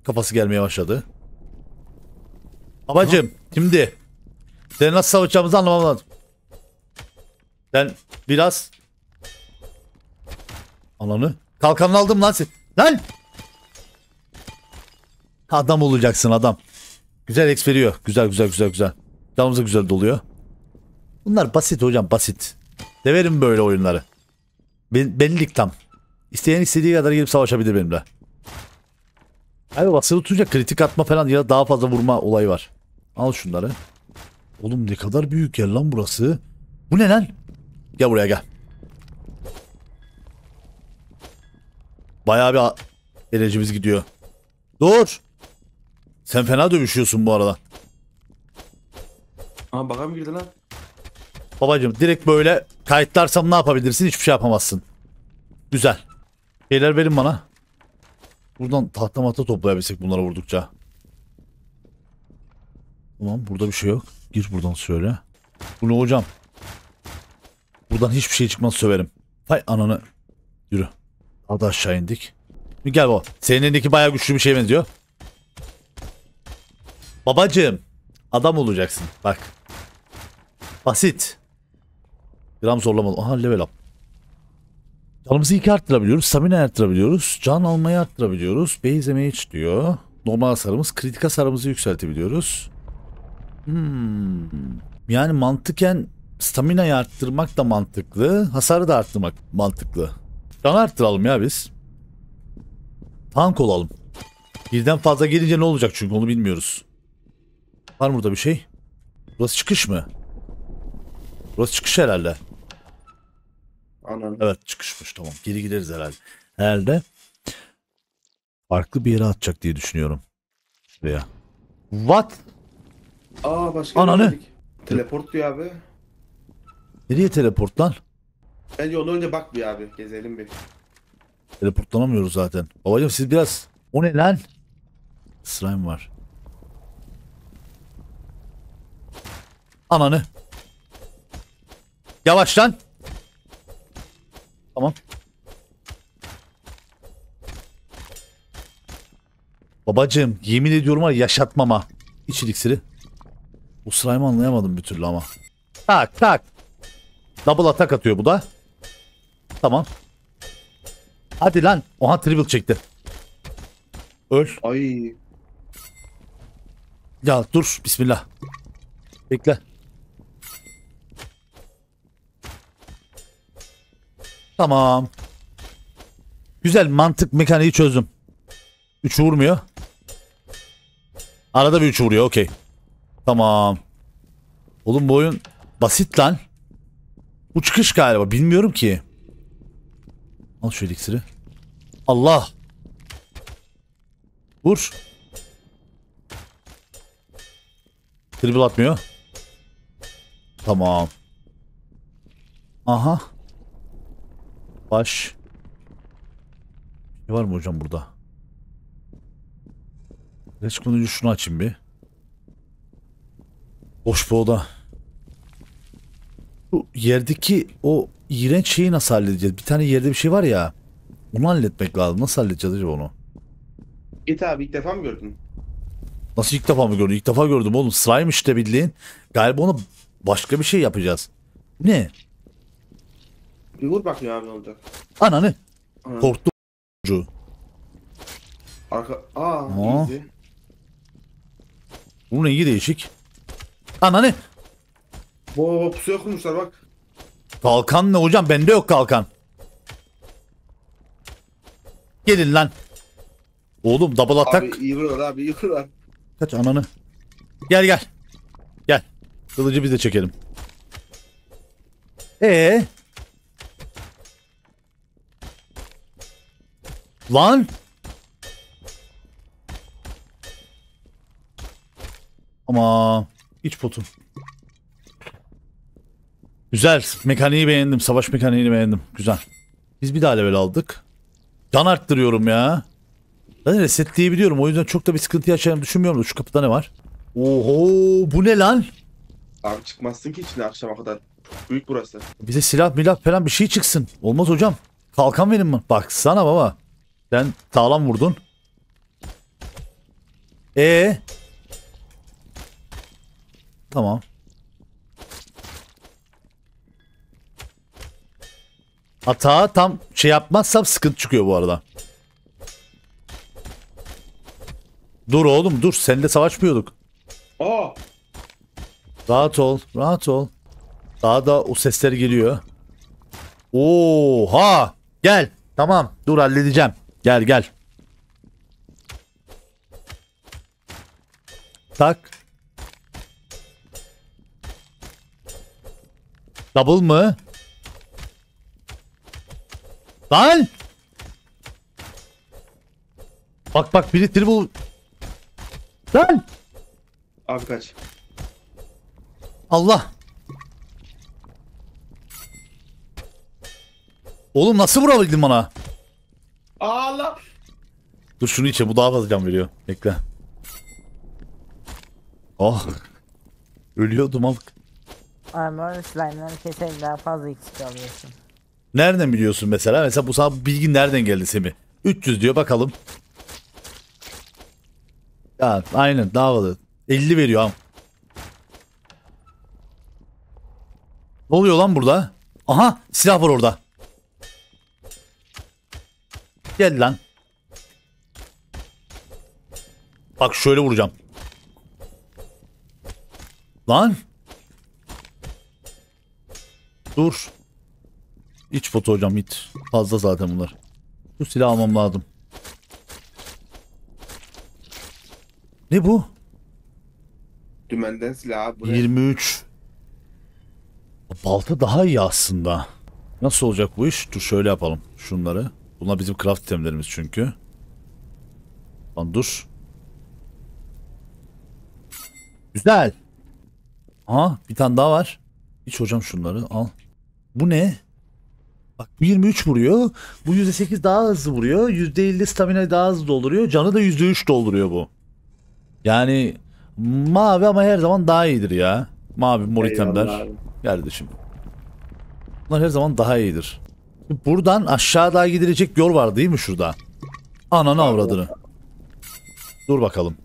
Kafası gelmeye başladı. Babacım şimdi seni nasıl savacağımızı anlamam lazım. Sen biraz alanı kalkanını aldım lan sen. Lan! Adam olacaksın adam. Güzel eks veriyor. Güzel güzel güzel güzel. Canımıza güzel doluyor. Bunlar basit hocam basit. Severim böyle oyunları. Benlik tam. İsteyen istediği kadar gelip savaşabilir benimle. Abi basılı tutunca kritik atma falan ya daha fazla vurma olayı var. Al şunları. Oğlum ne kadar büyük yer lan burası. Bu ne lan? Gel buraya gel. Bayağı bir derecemiz gidiyor. Dur. Sen fena dövüşüyorsun bu arada. Aa baka mı girdi lan? Babacım direkt böyle kayıtlarsam ne yapabilirsin? Hiçbir şey yapamazsın. Güzel. Şeyler verin bana. Buradan tahta mata toplayabilsek bunlara vurdukça. Tamam burada bir şey yok. Gir buradan söyle. Bunu hocam. Buradan hiçbir şey çıkmaz söverim. Hay ananı. Yürü. Hadi aşağı indik. Gel baba. Senin elindeki bayağı güçlü bir şey benziyor. Babacığım. Adam olacaksın. Bak. Basit. Gram zorlamadım. Aha level up. Canımızı 2 arttırabiliyoruz. Stamina arttırabiliyoruz. Can almayı arttırabiliyoruz. Base damage diyor. Normal hasarımız. Kritik hasarımızı yükseltebiliyoruz. Yani mantıken stamina'yı arttırmak da mantıklı. Hasarı da arttırmak mantıklı. Can arttıralım ya biz. Tank olalım. Birden fazla gelince ne olacak çünkü onu bilmiyoruz. Var mı burada bir şey? Burası çıkış mı? Burası çıkış herhalde. Anladım. Evet çıkışmış tamam. Geri gideriz herhalde. Herhalde farklı bir yere atacak diye düşünüyorum. Şuraya. What? Aa başka ananı. Teleport diyor abi. Nereye teleport lan? Bence onu önce bak bir abi. Gezelim bir. Teleportlanamıyoruz zaten. Babacım siz biraz... O ne lan? Slime var. Ananı. Yavaş lan. Tamam. Babacığım yemin ediyorum ama yaşatmama. İç eliksiri. Bu slime'ı anlayamadım bir türlü ama. Tak tak. Double atak atıyor bu da. Tamam. Hadi lan. Oha triple çekti. Öl. Ay. Ya dur. Bismillah. Bekle. Tamam. Güzel mantık mekaniği çözdüm. 3 vurmuyor. Arada bir 3 vuruyor. Okey. Tamam. Oğlum bu oyun basit lan. Bu çıkış galiba. Bilmiyorum ki. Al şu eliksiri. Allah. Vur. Dribble atmıyor. Tamam. Aha. Baş. Ne var mı hocam burada? Çıkmadan şunu açayım bir. Boş bu oda. Bu yerdeki o iğrenç şeyi nasıl halledeceğiz? Bir tane yerde bir şey var ya. Onu halletmek lazım. Nasıl halledeceğiz acaba onu? Git abi ilk defa mı gördün? Nasıl ilk defa mı gördün? İlk defa gördüm oğlum. Slime işte bildiğin. Galiba onu başka bir şey yapacağız. Ne? Bir vur bakıyor abi ne olacak. Ananı. Ananı. Korktum. Arka... Aa. Bunun rengi değişik. Ananı. Baba pusuya kurmuşlar bak. Kalkan ne hocam? Bende yok kalkan. Gelin lan. Oğlum double atak. Abi iyi vuruyorlar abi iyi vuruyorlar. Kaç ananı. Gel gel. Gel. Kılıcı biz de çekelim. Lan. Ama iç potum. Güzel. Mekaniği beğendim. Savaş mekaniğini beğendim. Güzel. Biz bir daha level aldık. Can arttırıyorum ya. Ben resetleyebiliyorum. O yüzden çok da bir sıkıntı yaşayacağımı düşünmüyorum da. Şu kapıda ne var? Oho bu ne lan? Abi çıkmazsın ki içine akşama kadar. Çok büyük burası. Bize silah milah falan bir şey çıksın. Olmaz hocam. Kalkan verin mi? Baksana baba. Sen sağlam vurdun. Tamam. Hata tam şey yapmazsam sıkıntı çıkıyor bu arada. Dur oğlum dur. Seninle savaşmıyorduk. Oh. Rahat ol. Rahat ol. Daha da o sesler geliyor. Oha. Gel. Tamam. Dur halledeceğim. Gel gel. Tak. Double mı? Lan! Bak bak biri triple. Lan! Abi kaç. Allah! Oğlum nasıl vurabildin bana? Allah! Dur şunu içe bu daha fazla can veriyor. Bekle. Oh! Ölüyordum al. Ama slime'ları keserek daha fazla eksik alıyorsun. Nereden biliyorsun mesela? Mesela bu sana bilgi nereden geldi Semih? 300 diyor bakalım. Ya aynen daha fazla. 50 veriyor ama. Ne oluyor lan burada? Aha silah var orada. Gel lan. Bak şöyle vuracağım. Lan. Dur. İç foto hocam iç. Fazla zaten bunlar. Bu silah almam lazım. Ne bu? Dümenden silah abi. 23. Balta daha iyi aslında. Nasıl olacak bu iş? Dur şöyle yapalım şunları. Bunlar bizim craft sistemlerimiz çünkü. Lan dur. Güzel. Aha bir tane daha var. İç hocam şunları al. Bu ne? Bak 23 vuruyor. Bu %8 daha hızlı vuruyor. %50 stamina daha hızlı dolduruyor. Canı da %3 dolduruyor bu. Yani mavi ama her zaman daha iyidir ya. Mavi mor itemler. Kardeşim. Bunlar her zaman daha iyidir. Buradan aşağı daha gidilecek yol var değil mi şurada? Ananı avradını. Dur bakalım.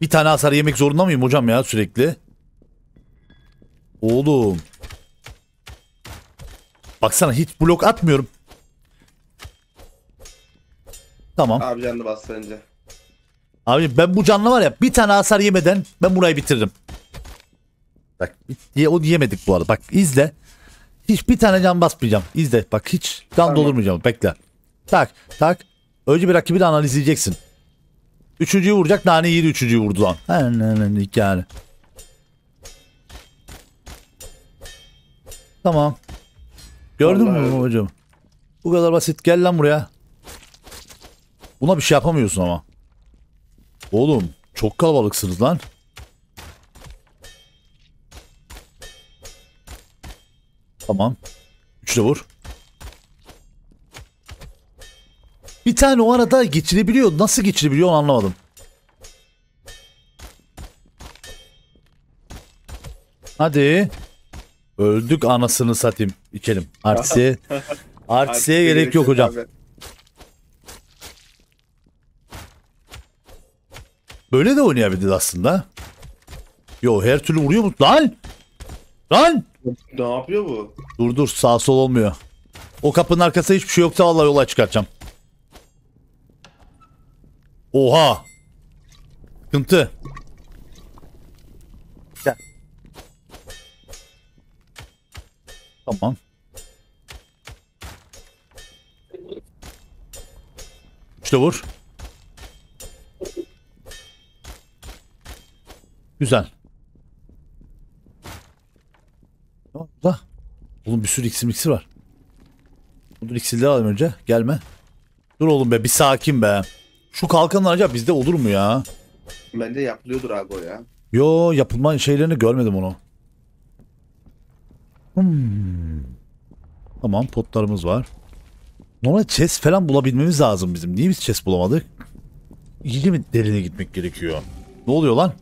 Bir tane hasar yemek zorunda mıyım hocam ya sürekli? Oğlum. Baksana hiç blok atmıyorum. Tamam. Abi canlı bas önce. Abi ben bu canlı var ya bir tane hasar yemeden ben burayı bitiririm. Bak o diyemedik bu arada. Bak izle. Hiç bir tane can basmayacağım. İzle. Bak hiç can tamam. Doldurmayacağım. Bekle. Tak tak. Önce bir rakibi de analizleyeceksin. Üçüncüyü vuracak. Nane yedi üçüncüyü vurdu lan. Yani. Tamam. Gördün mü hocam? Bu kadar basit. Gel lan buraya. Buna bir şey yapamıyorsun ama. Oğlum çok kalabalıksınız lan. Tamam. Üçle vur. Bir tane o arada geçirebiliyor. Nasıl geçirebiliyor onu anlamadım. Hadi. Öldük anasını satayım. İçelim. Artisiye gerek yok hocam. Abi. Böyle de oynayabiliriz aslında. Yo her türlü vuruyor mu? Lan! Lan! Ne yapıyor bu? Dur sağ sol olmuyor. O kapının arkasında hiçbir şey yoktu. Vallahi yola çıkartacağım. Oha. Sıkıntı. Gel. Tamam. İşte vur. Güzel. Da. Oğlum bir sürü iksir var. Dur iksirleri alayım önce. Gelme. Dur oğlum be bir sakin be. Şu kalkanlar acaba bizde olur mu ya? Bende yapılıyordur abi o ya. Yo yapılma şeylerini görmedim onu. Tamam potlarımız var. Normal chest falan bulabilmemiz lazım bizim. Niye biz chest bulamadık? İyice mi derine gitmek gerekiyor? Ne oluyor lan?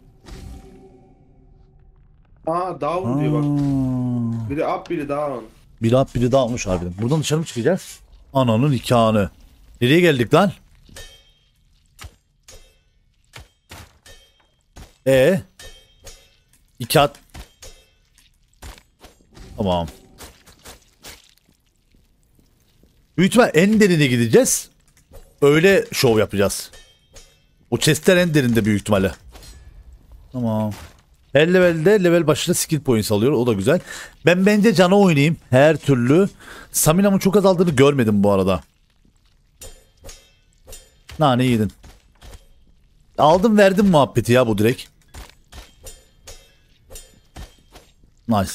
Aa daha vur diyor bak. Biri up biri down. Biri up biri down'muş harbiden. Buradan dışarı mı çıkacağız? Ananın nikahını. Nereye geldik lan? İki at. Tamam. Büyütme en derine gideceğiz. Öyle şov yapacağız. O chestler en derinde büyük ihtimalle. Tamam. Her levelde level başına skill points alıyor. O da güzel. Ben bence cana oynayayım. Her türlü. Stamina'mın çok azaldığını görmedim bu arada. Nane yedin. Aldım verdim muhabbeti ya bu direkt. Nice.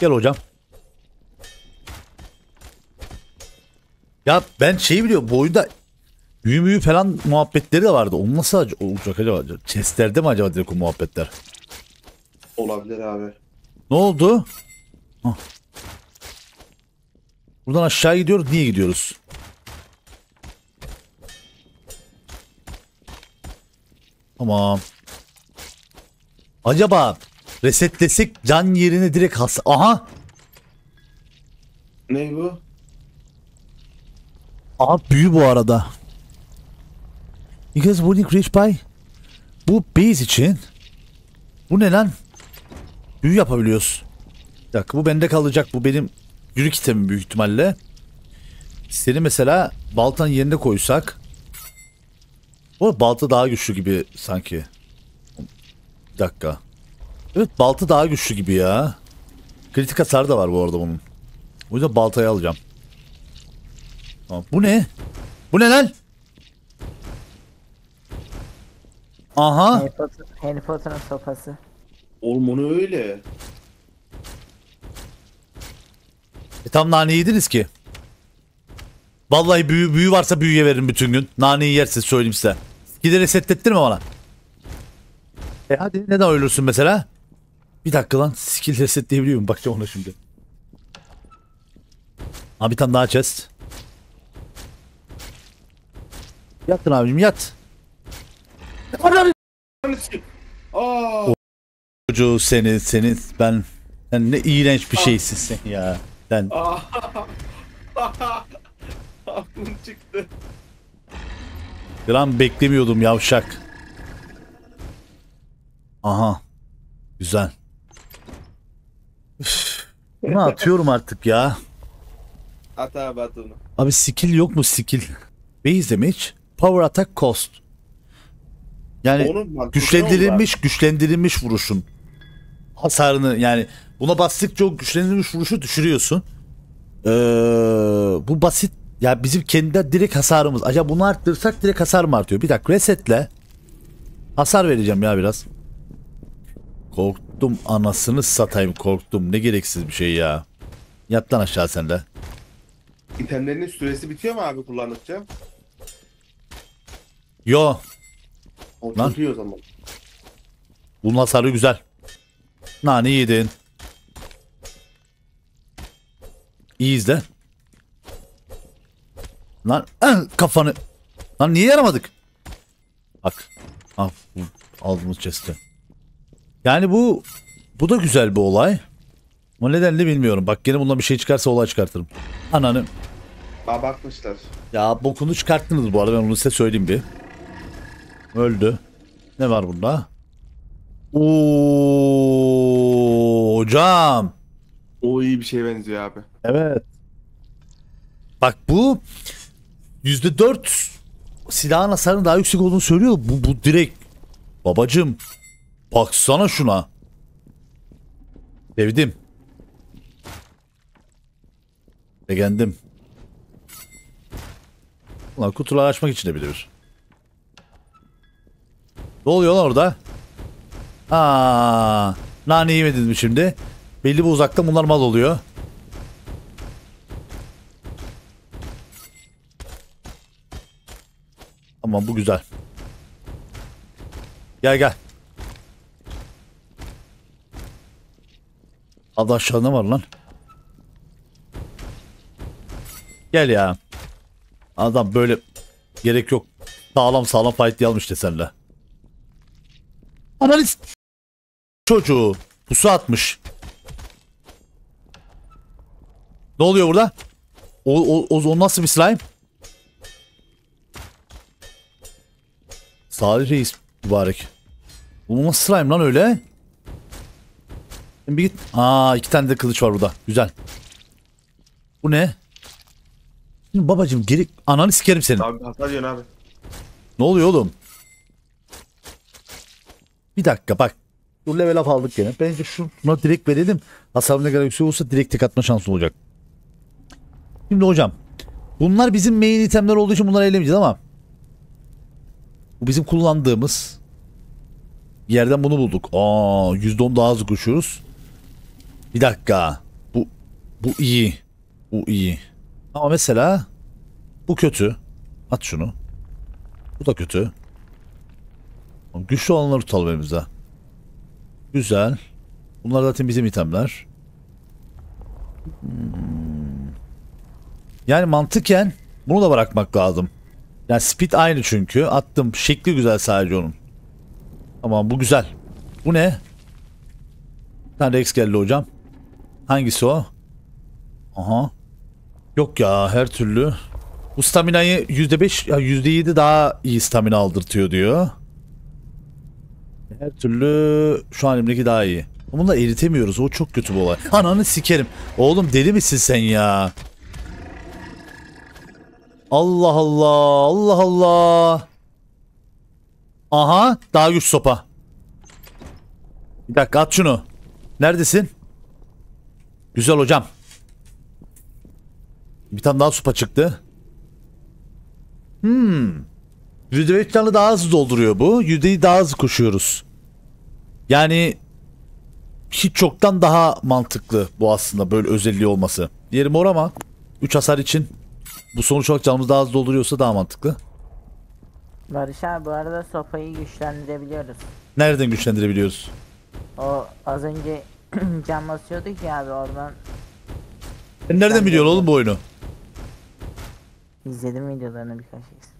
Gel hocam. Ya ben şey biliyorum bu oyunda... Büyü falan muhabbetleri de vardı. Onun nasıl olacak acaba? Chest'lerde mi acaba direkt o muhabbetler? Olabilir abi. Ne oldu? Hah. Buradan aşağı gidiyoruz. Niye gidiyoruz? Tamam. Acaba resetlesek can yerine direkt has... Aha! Ne bu? Aha büyü bu arada. İkaz Burning Reach Pie. Bu base için. Bu ne lan? Büyü yapabiliyoruz. Bir dakika bu bende kalacak. Bu benim yürük itemim büyük ihtimalle. Seni mesela baltanın yerine koysak. Bu balta daha güçlü gibi sanki. Bir dakika. Evet balta daha güçlü gibi ya. Kritik hasar da var bu arada bunun. O yüzden baltayı alacağım. Tamam. Bu ne? Bu ne lan? Aha. Harry Potter'ın sopası. Oğlum onu öyle. Tam nane yediniz ki. Vallahi büyü varsa büyüye veririm bütün gün. Naneyi yerse söyleyeyim size. Skill'i resetlettirme bana. E hadi neden ölürsün mesela? Bir dakika lan, skill resetleyebiliyor muyum? Bakacağım ona şimdi. Abi bir tane daha chest. Yatın abicim yat. Çocuğu seni ben sen ne iğrenç bir şeysin sen ya. Sen. Aklım çıktı. Gram beklemiyordum yavşak. Aha. Güzel. Üf, bunu atıyorum artık ya. At abi, at onu. Abi skill yok mu skill? Base damage, power attack cost. Yani güçlendirilmiş vuruşun hasarını, yani buna bastıkça o güçlendirilmiş vuruşu düşürüyorsun. Bu basit. Ya bizim kendi direkt hasarımız. Acaba bunu arttırırsak direkt hasar mı artıyor? Bir dakika resetle. Hasar vereceğim ya biraz. Korktum anasını satayım, korktum. Ne gereksiz bir şey ya. Yat lan aşağı sen de. İtemlerinin süresi bitiyor mu abi kullandıkça? Yo. Lan. Bunun hasarı güzel. Nane yedin. İyi izle. Lan kafanı. Lan niye yaramadık? Bak. Al, aldığımız chest'i. Yani bu da güzel bir olay. O nedenle bilmiyorum. Bak gene bundan bir şey çıkarsa olay çıkartırım. Ananı. Bakmışlar. Ya bokunu çıkarttınız bu arada, ben onu size söyleyeyim bir. Öldü. Ne var bunda? Oo hocam. O iyi bir şeye benziyor abi. Evet. Bak bu %4 silahın hasarının daha yüksek olduğunu söylüyor. Bu direkt. Babacım. Baksana şuna. Sevdim. Legendim. Ulan kutuları açmak için de bilir. Ne oluyor lan orada? Aaa. Nane yemedin mi şimdi? Belli bir uzakta bunlar mal oluyor. Tamam bu güzel. Gel gel. Adı aşağıda var lan. Gel ya. Adam böyle gerek yok. Sağlam fight almış desenle. Analiz çocuğu pusu atmış. Ne oluyor burada? O nasıl bir slime? Salih Reis mübarek. Bu nasıl slime lan öyle? Şimdi git. Aa, iki tane de kılıç var burada. Güzel. Bu ne? Şimdi babacığım geri ananı sikerim senin. Abi hasar yiyorsun abi. Ne oluyor oğlum? Bir dakika bak. Dur level up aldık gene. Bence şuna direkt verelim. Hasarım ne kadar yüksek olsa direkt tek atma şansı olacak. Şimdi hocam. Bunlar bizim main itemler olduğu için bunları elemeyeceğiz ama. Bu bizim kullandığımız. Yerden bunu bulduk. Aa, %10 daha hızlı koşuyoruz. Bir dakika. Bu iyi. Bu iyi. Ama mesela bu kötü. At şunu. Bu da kötü. Güçlü olanları tutalım elimize. Güzel. Bunlar zaten bizim itemler. Yani mantıken bunu da bırakmak lazım. Yani speed aynı çünkü. Attım. Şekli güzel sadece onun. Ama bu güzel. Bu ne? Bir tane Rex geldi hocam. Hangisi o? Aha. Yok ya her türlü. Bu staminayı %5 ya %7 daha iyi stamina aldırtıyor diyor. Her türlü şu an elimdeki daha iyi. Bunu da eritemiyoruz. O çok kötü bir olay. Ananı sikerim. Oğlum deli misin sen ya? Allah Allah. Allah Allah. Aha daha güç sopa. Bir dakika at şunu. Neredesin? Güzel hocam. Bir tane daha sopa çıktı. %5 canlı daha hızlı dolduruyor bu. %'yi daha hızlı koşuyoruz. Yani hiç çoktan daha mantıklı bu aslında böyle özelliği olması. Diğeri mor ama 3 hasar için Bu sonuç olarak canımız daha az dolduruyorsa daha mantıklı. Barış abi bu arada sopayı güçlendirebiliyoruz. Nereden güçlendirebiliyoruz? O az önce can basıyorduk ya abi oradan. Nereden biliyorsun oğlum bu oyunu? İzledim videolarını birkaç kez.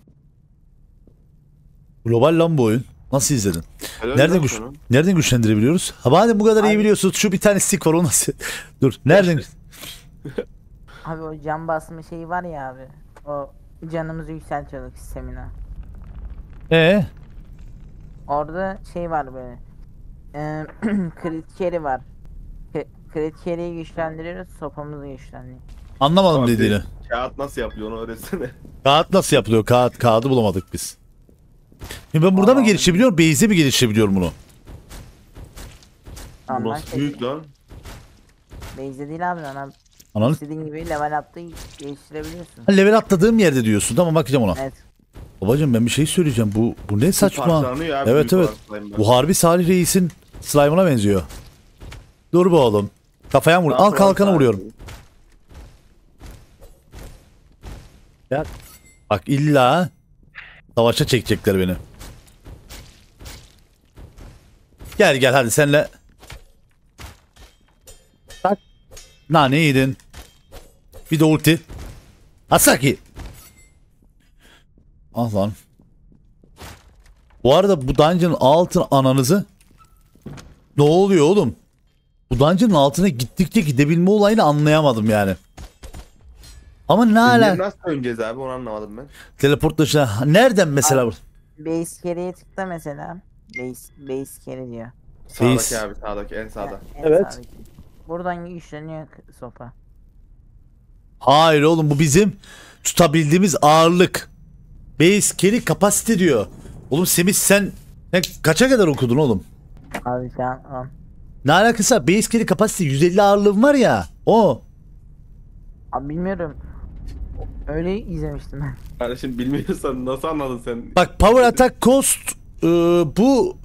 Global lan bu oyun. Nasıl izledin? Nereden güçlendirebiliyoruz? Ha madem bu kadar abi iyi biliyorsunuz şu bir tane stick var o nasıl? Dur nereden? Abi o can basma şeyi var ya abi. O canımızı yükseltiyorduk sistemine. Orada şey var böyle. Kritikeri var. Kritikeriyi güçlendiriyoruz, sopamızı güçlendiriyoruz. Anlamadım abi, dediğini. Kağıt nasıl yapılıyor onu öğretsene. Kağıt nasıl yapılıyor? Kağıdı bulamadık biz. Şimdi ben burada mı gelişebiliyorum? Base'e mi gelişebiliyorum bunu? Burası büyük lan. Base'e değil abi lan. İstediğin gibi level attığı geliştirebiliyorsun. Ha, level atladığım yerde diyorsun. Tamam bakacağım ona. Evet. Babacım ben bir şey söyleyeceğim. Bu ne saçma. Evet evet. Bu harbi Salih Reis'in slime'ına benziyor. Dur bu oğlum. Kafaya vur. Al kalkana vuruyorum. Ya. Bak illa savaşa çekecekler beni. Gel gel hadi senle. Tak. Nane yedin. Bir de ulti. Asaki. Ah lan. Bu arada bu dungeon'ın altın ananızı. Ne oluyor oğlum? Bu dungeon'ın altına gittikçe gidebilme olayını anlayamadım yani. Ama ne alaka? Nasıl döneceğiz abi onu anlamadım ben. Teleportlaşa. Nereden mesela? Base carry'e tıkla mesela. Base carry diyor. Sağdaki abi sağdaki en sağda. Evet. Sağdaki. Buradan güçleniyor sopa. Hayır oğlum bu bizim tutabildiğimiz ağırlık. Base carry kapasite diyor. Oğlum Semih sen kaça kadar okudun oğlum? Abi sen ne alakası? Base carry kapasite 150 ağırlığım var ya. O. Abi bilmiyorum. Öyle izlemiştim ben. Kardeşim bilmiyorsan nasıl anladın sen? Bak power attack cost bu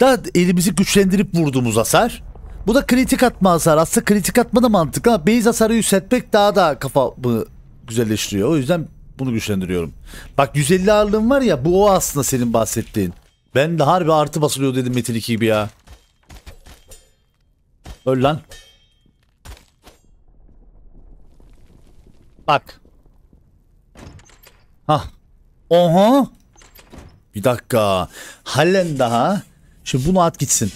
da elimizi güçlendirip vurduğumuz hasar. Bu da kritik atma hasarı. Aslında kritik atma da mantıklı ama base hasarı yükseltmek daha kafamı güzelleştiriyor. O yüzden bunu güçlendiriyorum. Bak 150 ağırlığım var ya bu o aslında senin bahsettiğin. Ben de harbi artı basılıyor dedim Metin 2 gibi ya. Öl lan. Bak. Hah. Oha. Bir dakika. Halen daha. Şimdi bunu at gitsin.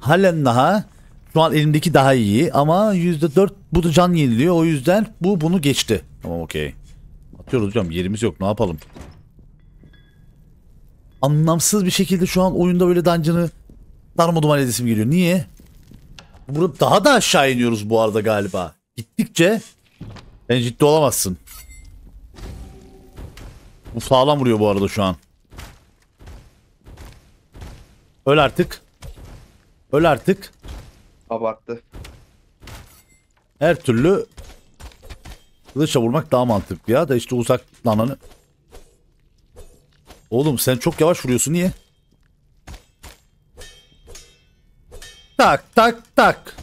Halen daha. Şu an elimdeki daha iyi. Ama %4 bu da can yeniliyor. O yüzden bunu geçti. Tamam okey. Atıyoruz hocam. Yerimiz yok. Ne yapalım? Anlamsız bir şekilde şu an oyunda böyle dungeon'ı darmaduman edesim geliyor. Niye? Burada daha da aşağı iniyoruz bu arada galiba. Gittikçe... Sen ciddi olamazsın. Bu sağlam vuruyor bu arada şu an. Öl artık. Öl artık. Abarttı. Her türlü kılıçla vurmak daha mantıklı ya da işte uzak lananı. Oğlum sen çok yavaş vuruyorsun niye? Tak tak tak.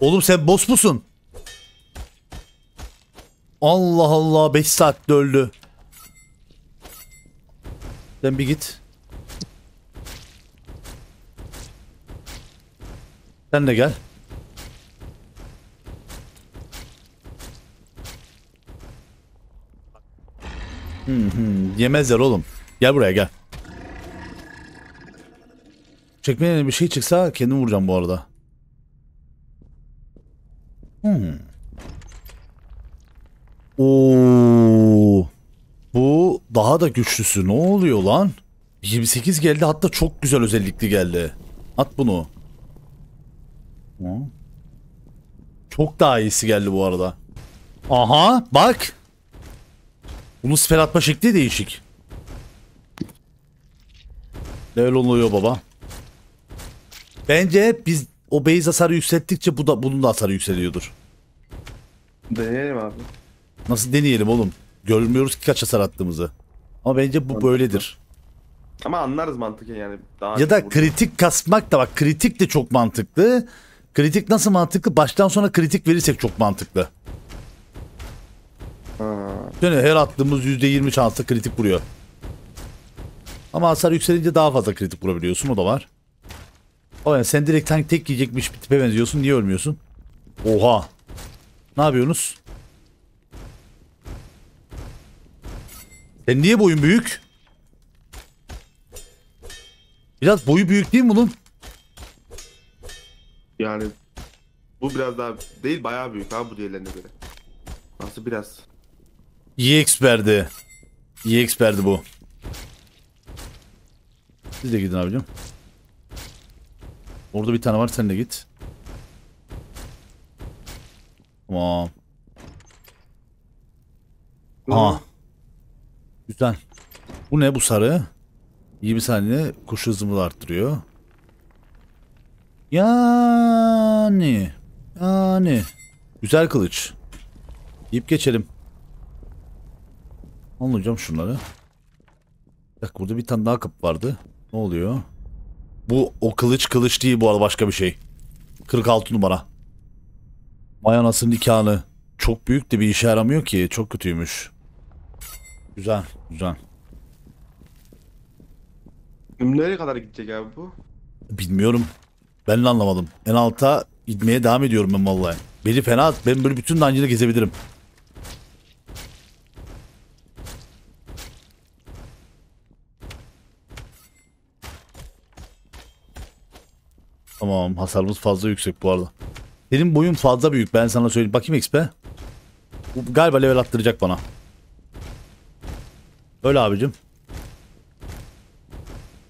Oğlum sen boss musun? Allah Allah 5 saatte öldü. Sen bir git. Sen de gel. Yemezler oğlum. Gel buraya gel. Çekmeyen bir şey çıksa kendim vuracağım bu arada. Oo. Bu daha da güçlüsü. Ne oluyor lan? 28 geldi hatta çok güzel özellikli geldi. At bunu. Çok daha iyisi geldi bu arada. Aha bak. Bunun siper atma şekli değişik. Level oluyor baba. Bence biz o base hasarı yükselttikçe bunun da hasarı yükseliyordur. Deneyelim abi. Nasıl deneyelim oğlum? Görmüyoruz ki kaç hasar attığımızı. Ama bence bu böyledir. Ama anlarız mantıken yani. Daha ya da kritik kasmak da bak kritik de çok mantıklı. Kritik nasıl mantıklı? Baştan sona kritik verirsek çok mantıklı. Yani her attığımız %20 şansla kritik vuruyor. Ama hasar yükselince daha fazla kritik vurabiliyorsun, o da var. O yani sen direkt hani tek yiyecekmiş bir tipe benziyorsun, niye ölmüyorsun? Oha. Ne yapıyorsunuz? Sen niye boyun büyük? Biraz boyu büyük değil mi bunun? Yani bu biraz daha değil, bayağı büyük abi bu diğerlerine göre. Nasıl biraz? EX verdi. EX verdi bu. Siz de gidin abicim. Orada bir tane var, sen de git. Tamam. Aha. Güzel. Bu ne bu sarı? 20 saniye kuş hızımı arttırıyor. Yani. Yani. Güzel kılıç. Deyip geçelim. Anlayacağım şunları. Bak burada bir tane daha kapı vardı. Ne oluyor? Bu o kılıç değil bu arada, başka bir şey. 46 numara. Mayanasının nikahını. Çok büyük de bir işe yaramıyor ki. Çok kötüymüş. Güzel. Güzel. Nereye kadar gidecek abi bu? Bilmiyorum. Ben de anlamadım. En alta gitmeye devam ediyorum ben vallahi. Beni fena. Ben böyle bütün dungeon'ı gezebilirim. Tamam, hasarımız fazla yüksek bu arada. Senin boyun fazla büyük, ben sana söyleyeyim. Bakayım XP. Bu galiba level attıracak bana. Öyle abicim.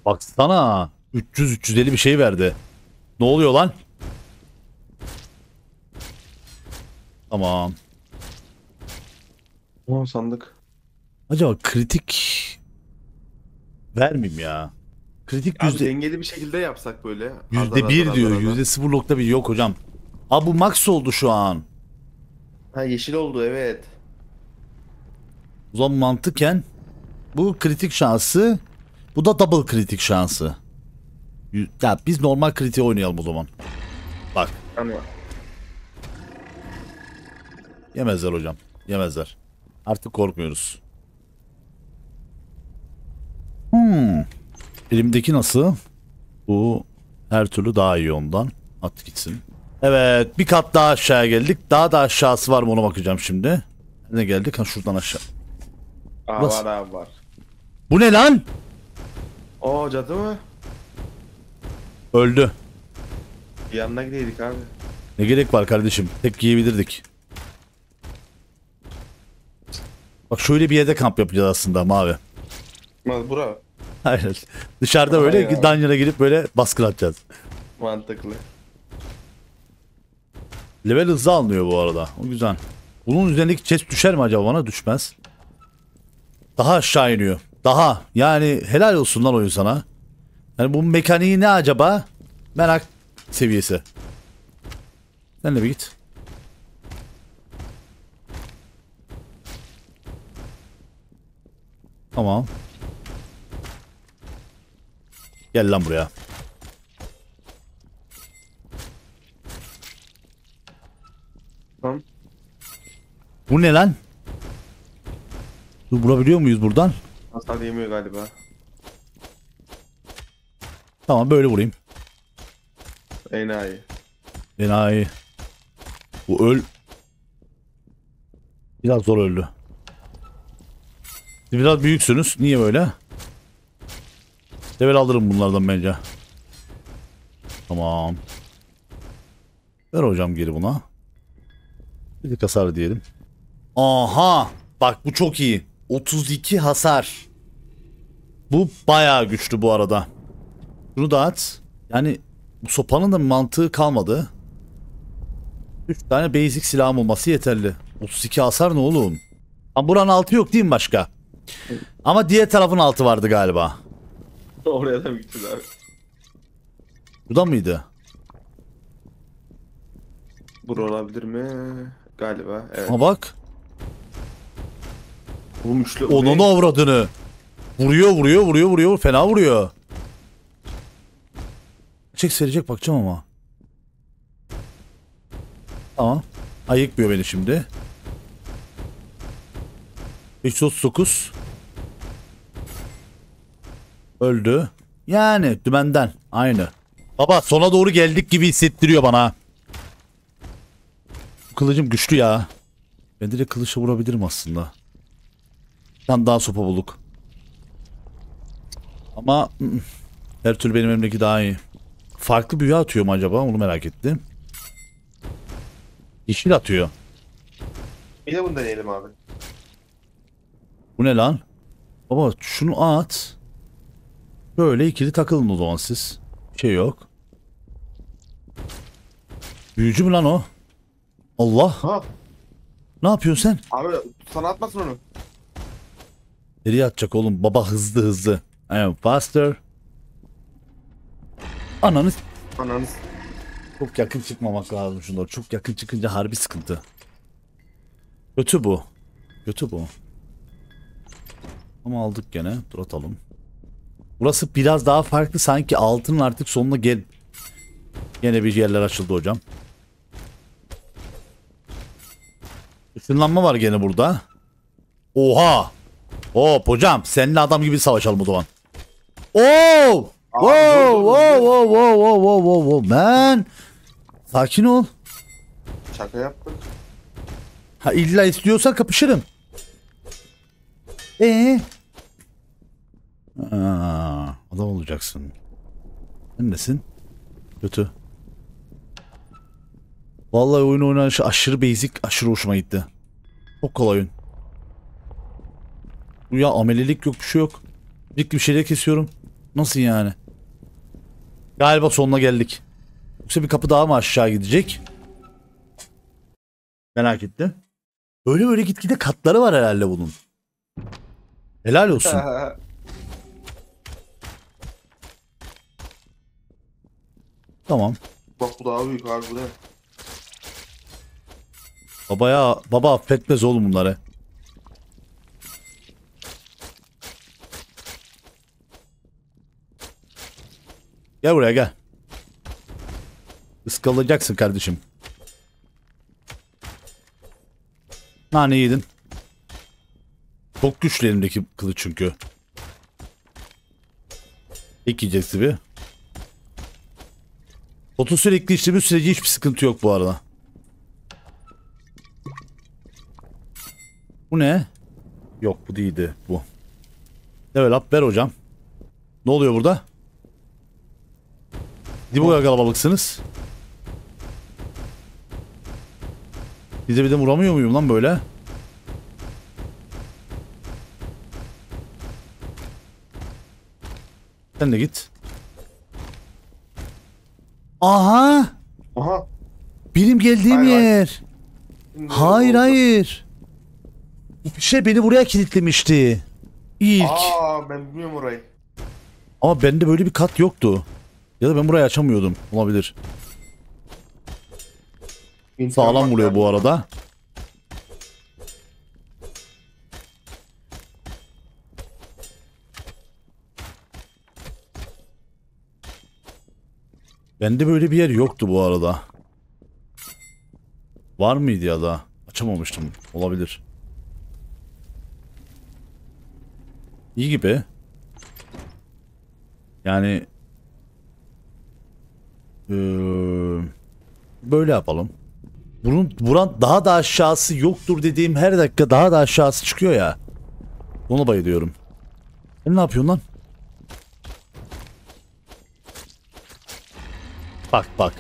Baksana. 300-350 bir şey verdi. Ne oluyor lan? Tamam. Tamam sandık. Acaba kritik... Vermeyeyim ya. Kritik yüzde... Dengeli bir şekilde yapsak böyle. %1 diyor. %0.1 yok hocam. Aa bu max oldu şu an. Ha yeşil oldu evet. O zaman mantıken bu kritik şansı, bu da double kritik şansı. Ya biz normal kritiği oynayalım o zaman. Bak. Anladım. Yemezler hocam. Yemezler. Artık korkmuyoruz. Elimdeki nasıl? Bu her türlü daha iyi ondan. At gitsin. Evet, bir kat daha aşağıya geldik. Daha da aşağısı var mı ona bakacağım şimdi. Nereden geldik? Ha şuradan aşağı. Aa, var abi var. Bu ne lan? O cadı mı? Öldü. Yanına gideydik abi. Ne gerek var kardeşim? Tek yiyebilirdik. Bak şöyle bir yerde kamp yapacağız aslında mavi. Bura. Hayır. Dışarıda böyle dungeon'a girip böyle baskın atacağız. Mantıklı. Level hızlı alınıyor bu arada. O güzel. Bunun üzerindeki chest düşer mi acaba bana? Düşmez. Daha aşağı iniyor. Daha. Yani helal olsun lan oyun sana. Yani bu mekaniği ne acaba? Merak seviyesi. Sen de bir git. Tamam. Gel lan buraya. Tamam. Bu ne lan? Dur, bulabiliyor muyuz buradan? Hasar yemiyor galiba. Tamam böyle vurayım. Enayi. Enayi. Bu öl. Biraz zor öldü. Biraz büyüksünüz. Niye böyle? Level alırım bunlardan bence. Tamam. Ver hocam geri buna. Bir de hasar diyelim. Aha. Bak bu çok iyi. 32 hasar. Bu bayağı güçlü bu arada. Bunu da at. Yani bu sopanın da mantığı kalmadı. 3 tane basic silahım olması yeterli. 32 hasar ne oğlum? Ama buranın altı yok değil mi başka? Ama diğer tarafın altı vardı galiba. Oraya da mı gittin abi? Buradan mıydı? Bura olabilir mi? Galiba evet. Ama bak. Onun avradını. Vuruyor. Fena vuruyor. Çek serecek bakacağım ama. Tamam. Ayıkmıyor beni şimdi. 339. Öldü. Yani dümenden. Aynı. Baba sona doğru geldik gibi hissettiriyor bana. Bu kılıcım güçlü ya. Ben direkt kılıçla vurabilirim aslında. Bir tane daha sopa bulduk. Ama her türlü benim elimdeki daha iyi. Farklı büyü atıyor mu acaba? Onu merak ettim. Yeşil atıyor. Bir de bunu deneyelim abi. Bu ne lan? Baba şunu at. Böyle ikili takılın o zaman siz. Bir şey yok. Büyücü mü lan o? Allah. Ha. Ne yapıyorsun sen? Abi sana atmasın onu. Nereye atacak oğlum? Baba hızlı hızlı. I am faster. Ananız. Ananız. Çok yakın çıkmamak lazım şunlar. Çok yakın çıkınca harbi sıkıntı. Kötü bu. Kötü bu. Ama aldık gene. Dur atalım. Burası biraz daha farklı. Sanki altının artık sonuna gel. Gene bir yerler açıldı hocam. Işınlanma var gene burada. Oha. Hop hocam. Seninle adam gibi savaşalım o zaman. Oo. Wow, wow, wow, wow, wow, wow, wow, wow, man. Sakin ol. Şaka yapma. Ha illa istiyorsan kapışırım. Adam olacaksın. Sen nesin? Kötü. Vallahi oyun oynanışı aşırı basic, aşırı hoşuma gitti. Çok kolay oyun. Bu ya amelilik yok, bir şey yok. Bir şeyler kesiyorum. Nasıl yani? Galiba sonuna geldik. Yoksa bir kapı daha mı aşağı gidecek? Merak ettim. Böyle böyle gitgide katları var herhalde bunun. Helal olsun. Tamam. Bak bu daha büyük abi bu ne? Baba affetmez oğlum bunları. Gel buraya gel. Iskalayacaksın kardeşim. Nane yedin. Çok güçlü elimdeki kılıç çünkü. Ekeceğiz gibi. Otu sürekli işlemi sürece hiçbir sıkıntı yok bu arada. Bu ne? Yok bu değildi bu. Evet up ver hocam. Ne oluyor burada? Dibo'ya kalabalıksınız. Bize bir de vuramıyor muyum lan böyle? Sen de git. Aha! Aha! Benim geldiğim yer. Hayır. Bir şey beni buraya kilitlemişti. İlk. Ben bilmiyorum orayı. Ama bende böyle bir kat yoktu. Ya da ben burayı açamıyordum. Olabilir. Sağlam vuruyor bu arada. Bende böyle bir yer yoktu bu arada. Var mıydı ya da? Açamamıştım. Olabilir. İyi gibi. Yani... böyle yapalım. Buran daha da aşağısı yoktur dediğim her dakika daha da aşağısı çıkıyor ya. Ona bayılıyorum. Sen ne yapıyorsun lan? Bak.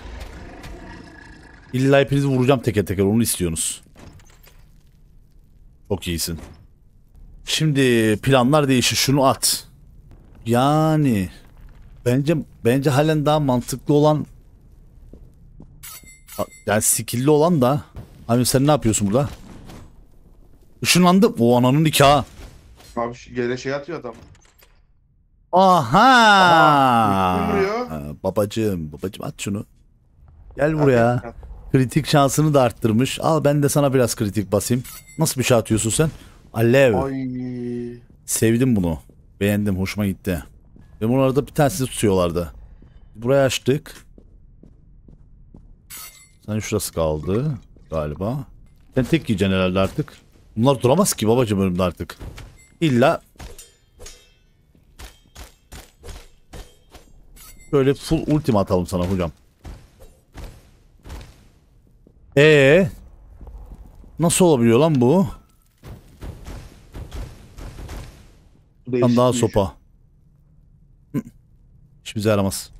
İlla hepinizi vuracağım teker teker, onu istiyorsunuz. Çok iyisin. Şimdi planlar değişir, şunu at. Yani bence halen daha mantıklı olan, yani skill'li olan da. Abi sen ne yapıyorsun burada? Işınlandım. O ananın nikahı. Abi gene şey atıyor adam. Aha! Babacığım at şunu. Gel buraya. Kritik şansını da arttırmış. Al ben de sana biraz kritik basayım. Nasıl bir şey atıyorsun sen? Alev. Ay. Sevdim bunu. Beğendim. Hoşuma gitti. Ve bunlarda bir tanesi tutuyorlardı. Burayı açtık. Şurası kaldı. galiba. Sen tek yiyeceksin herhalde artık. Bunlar duramaz ki babacığım önümde artık. İlla şöyle full ultima atalım sana hocam. Nasıl olabiliyor lan bu? Tam daha sopa. Hiç bize yaramaz.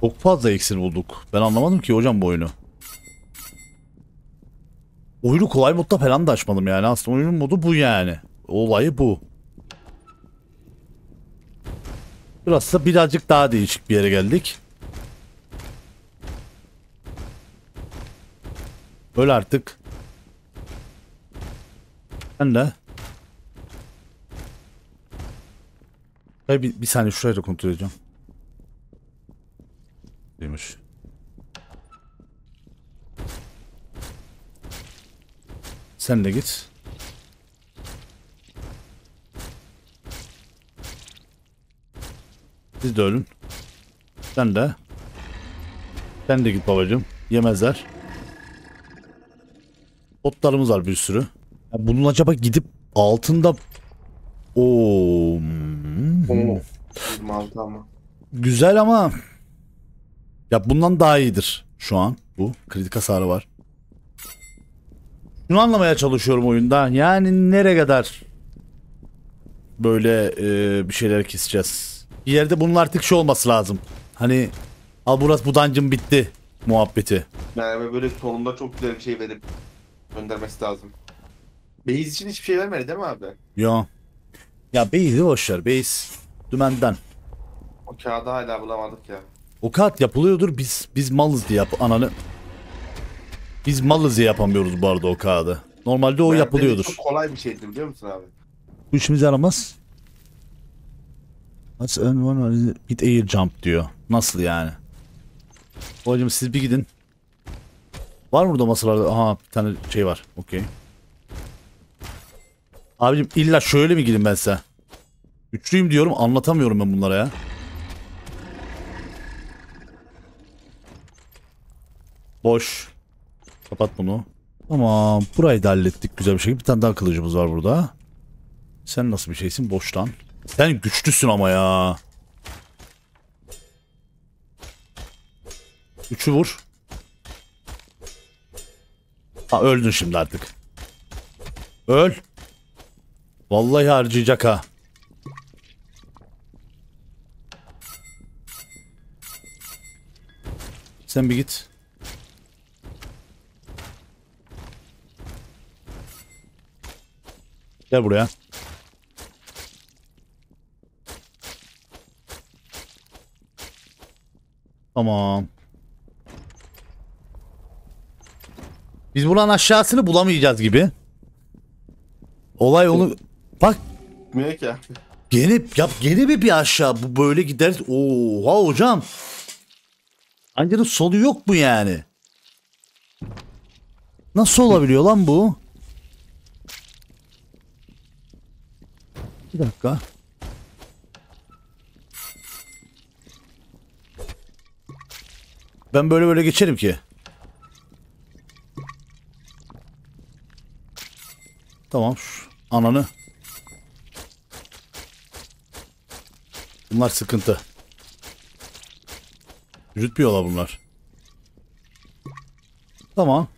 Çok fazla eksir bulduk. Ben anlamadım ki hocam bu oyunu. Oyunu kolay modda falan da açmadım yani. Aslında oyunun modu bu yani. Olayı bu. Burası birazcık daha değişik bir yere geldik. Öl artık. Sen de. Bir saniye şurayı da kontrol edeceğim. Değilmiş. Sen de git. Siz de ölün. Sen de. Sen de git babacığım. Yemezler. Otlarımız var bir sürü. Bunun acaba gidip altında... Ama. Güzel ama... Ya bundan daha iyidir şu an. Bu kritik hasarı var. Şunu anlamaya çalışıyorum oyunda. Yani nereye kadar böyle bir şeyler keseceğiz. Bir yerde bunun artık şey olması lazım. Hani al burası bu dungeon bitti muhabbeti. Yani böyle sonunda çok güzel bir şey verip göndermesi lazım. Base için hiçbir şey vermedi değil mi abi? Yok. Ya base'i boşver. Base dümenden. O kağıdı hala bulamadık ya. O kağıt yapılıyordur. Biz malız diye ananı. Biz malız diye yapamıyoruz bu arada o kağıdı. Normalde o yapılıyordur. Çok kolay bir şeydi biliyor musun abi? Bu işimize yaramaz. Bit air jump diyor. Nasıl yani? Hocam siz bir gidin. Var mı burada masalarda? Aha bir tane şey var. Okey. Abicim illa şöyle mi gidin ben size? Güçlüyüm diyorum, anlatamıyorum ben bunlara ya. Boş. Kapat bunu. Tamam, burayı da hallettik güzel bir şekilde. Bir tane daha kılıcımız var burada. Sen nasıl bir şeysin? Boştan. Sen güçlüsün ama ya. Üçü vur. Ha öldün şimdi artık. Öl. Vallahi harcayacak ha. Sen bir git. Gel buraya. Tamam. Biz buranın aşağısını bulamayacağız gibi. Olay onu... Bak. Gene bir aşağı. Bu böyle gider. Oha hocam. Ancanın sonu yok mu yani? Nasıl olabiliyor lan bu? Bir dakika. Ben böyle geçerim ki. Tamam. Ananı. Bunlar sıkıntı. Yürütmüyorlar bunlar. Tamam.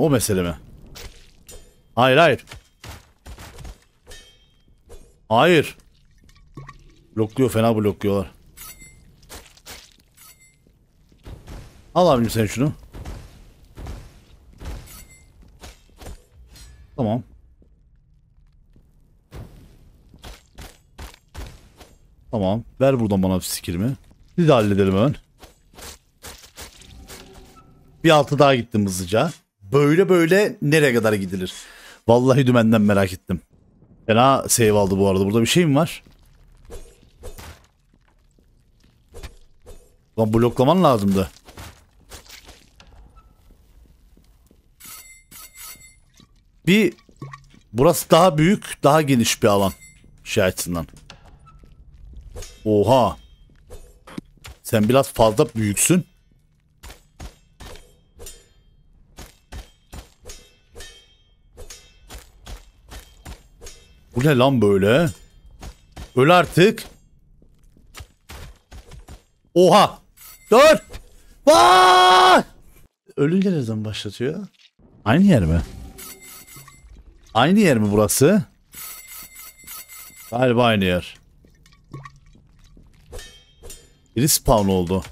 O mesele mi? Hayır. Blokluyor, fena blokluyorlar. Al abicim sen şunu. Tamam. Tamam. Ver buradan bana bir sikirimi. Siz de halledelim hemen. Bir altı daha gittim hızlıca. Böyle nereye kadar gidilir? Vallahi dümenden merak ettim. Fena save aldı bu arada. Burada bir şey mi var? Lan bloklaman lazımdı. Burası daha büyük, daha geniş bir alan. Şey açısından. Oha. Sen biraz fazla büyüksün. Bu ne lan böyle? Öl artık. Oha. Dur. Vaaay. Ölünce nereden başlatıyor? Aynı yer mi? Aynı yer mi burası? Galiba aynı yer. Biri spawn oldu.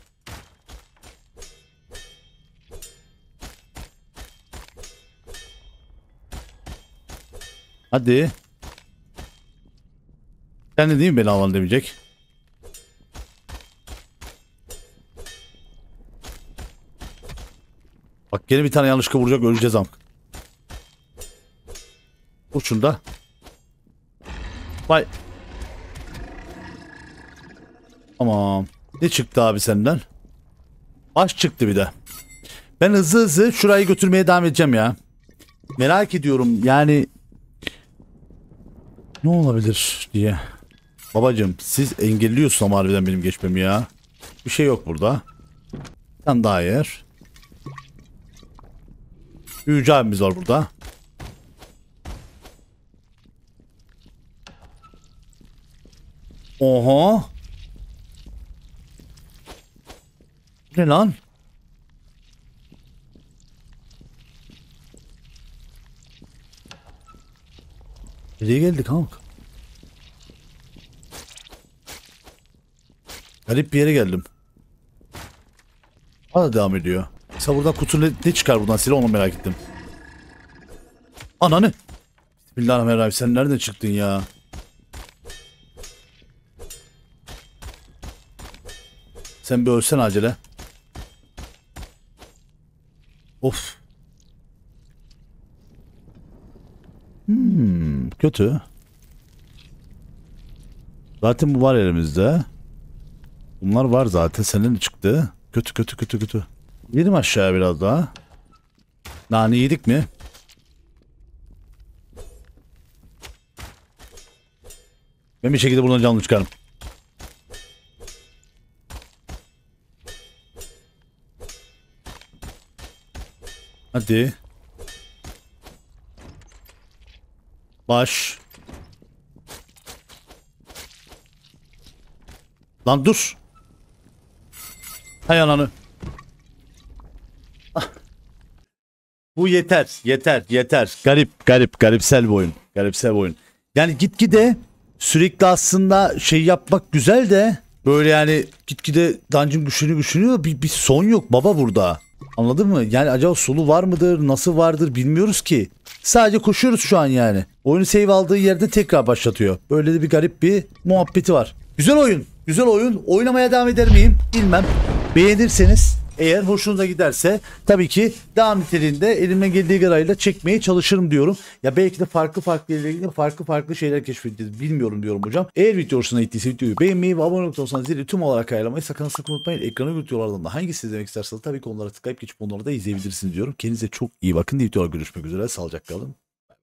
Hadi. Sen de değil mi beni alan demeyecek? Bak yine bir tane yanlışlıkla vuracak, öleceğiz amk. Uçunda. Vay. Tamam. Ne çıktı abi senden? Baş çıktı bir de. Ben hızlı hızlı şurayı götürmeye devam edeceğim ya. Merak ediyorum yani. Ne olabilir diye. Babacım siz engelliyorsun ama harbiden benim geçmemi ya. Bir şey yok burada. Bir tane daha yer. Büyücü abimiz var burada. Oha. Ne lan? Nereye geldik hank? Garip bir yere geldim. Hala devam ediyor. Mesela buradan kutu ne çıkar buradan silah, onu merak ettim. Ananı. Bismillahirrahmanirrahim, sen nereden çıktın ya? Sen bir ölsen acele. Of. Kötü. Zaten bu var elimizde. Bunlar var zaten. Senin çıktı. Kötü kötü kötü kötü. Gidelim aşağıya biraz daha. Nane yedik mi? Ben bir şekilde buradan canlı çıkarım. Hadi. Baş. Lan dur. Hay ananı. Bu yeter. Yeter. Yeter. Garip. Garip. Garipsel bir oyun. Garipsel bir oyun. Yani gitgide sürekli aslında şey yapmak güzel de böyle yani gitgide dungeon güçleniyor. Bir son yok baba burada. Anladın mı? Yani acaba solu var mıdır? Nasıl vardır? Bilmiyoruz ki. Sadece koşuyoruz şu an yani. Oyunu save aldığı yerde tekrar başlatıyor. Böyle de bir garip bir muhabbeti var. Güzel oyun. Güzel oyun. Oynamaya devam eder miyim? Bilmem. Beğenirseniz eğer, hoşunuza giderse tabii ki devam niteliğinde elimden geldiği kadarıyla çekmeye çalışırım diyorum. Ya belki de farklı yerlere gidip farklı şeyler keşfedeceğiz. Bilmiyorum diyorum hocam. Eğer video hoşuna gittiyse videoyu beğenmeyi ve abone olursanız zili tüm olarak ayarlamayı sakın unutmayın. Ekranı videolardan da hangisini izlemek isterseniz tabii ki onlara tıklayıp geçip onları da izleyebilirsiniz diyorum. Kendinize çok iyi bakın. Videolar görüşmek üzere. Sağlıcakla kalın.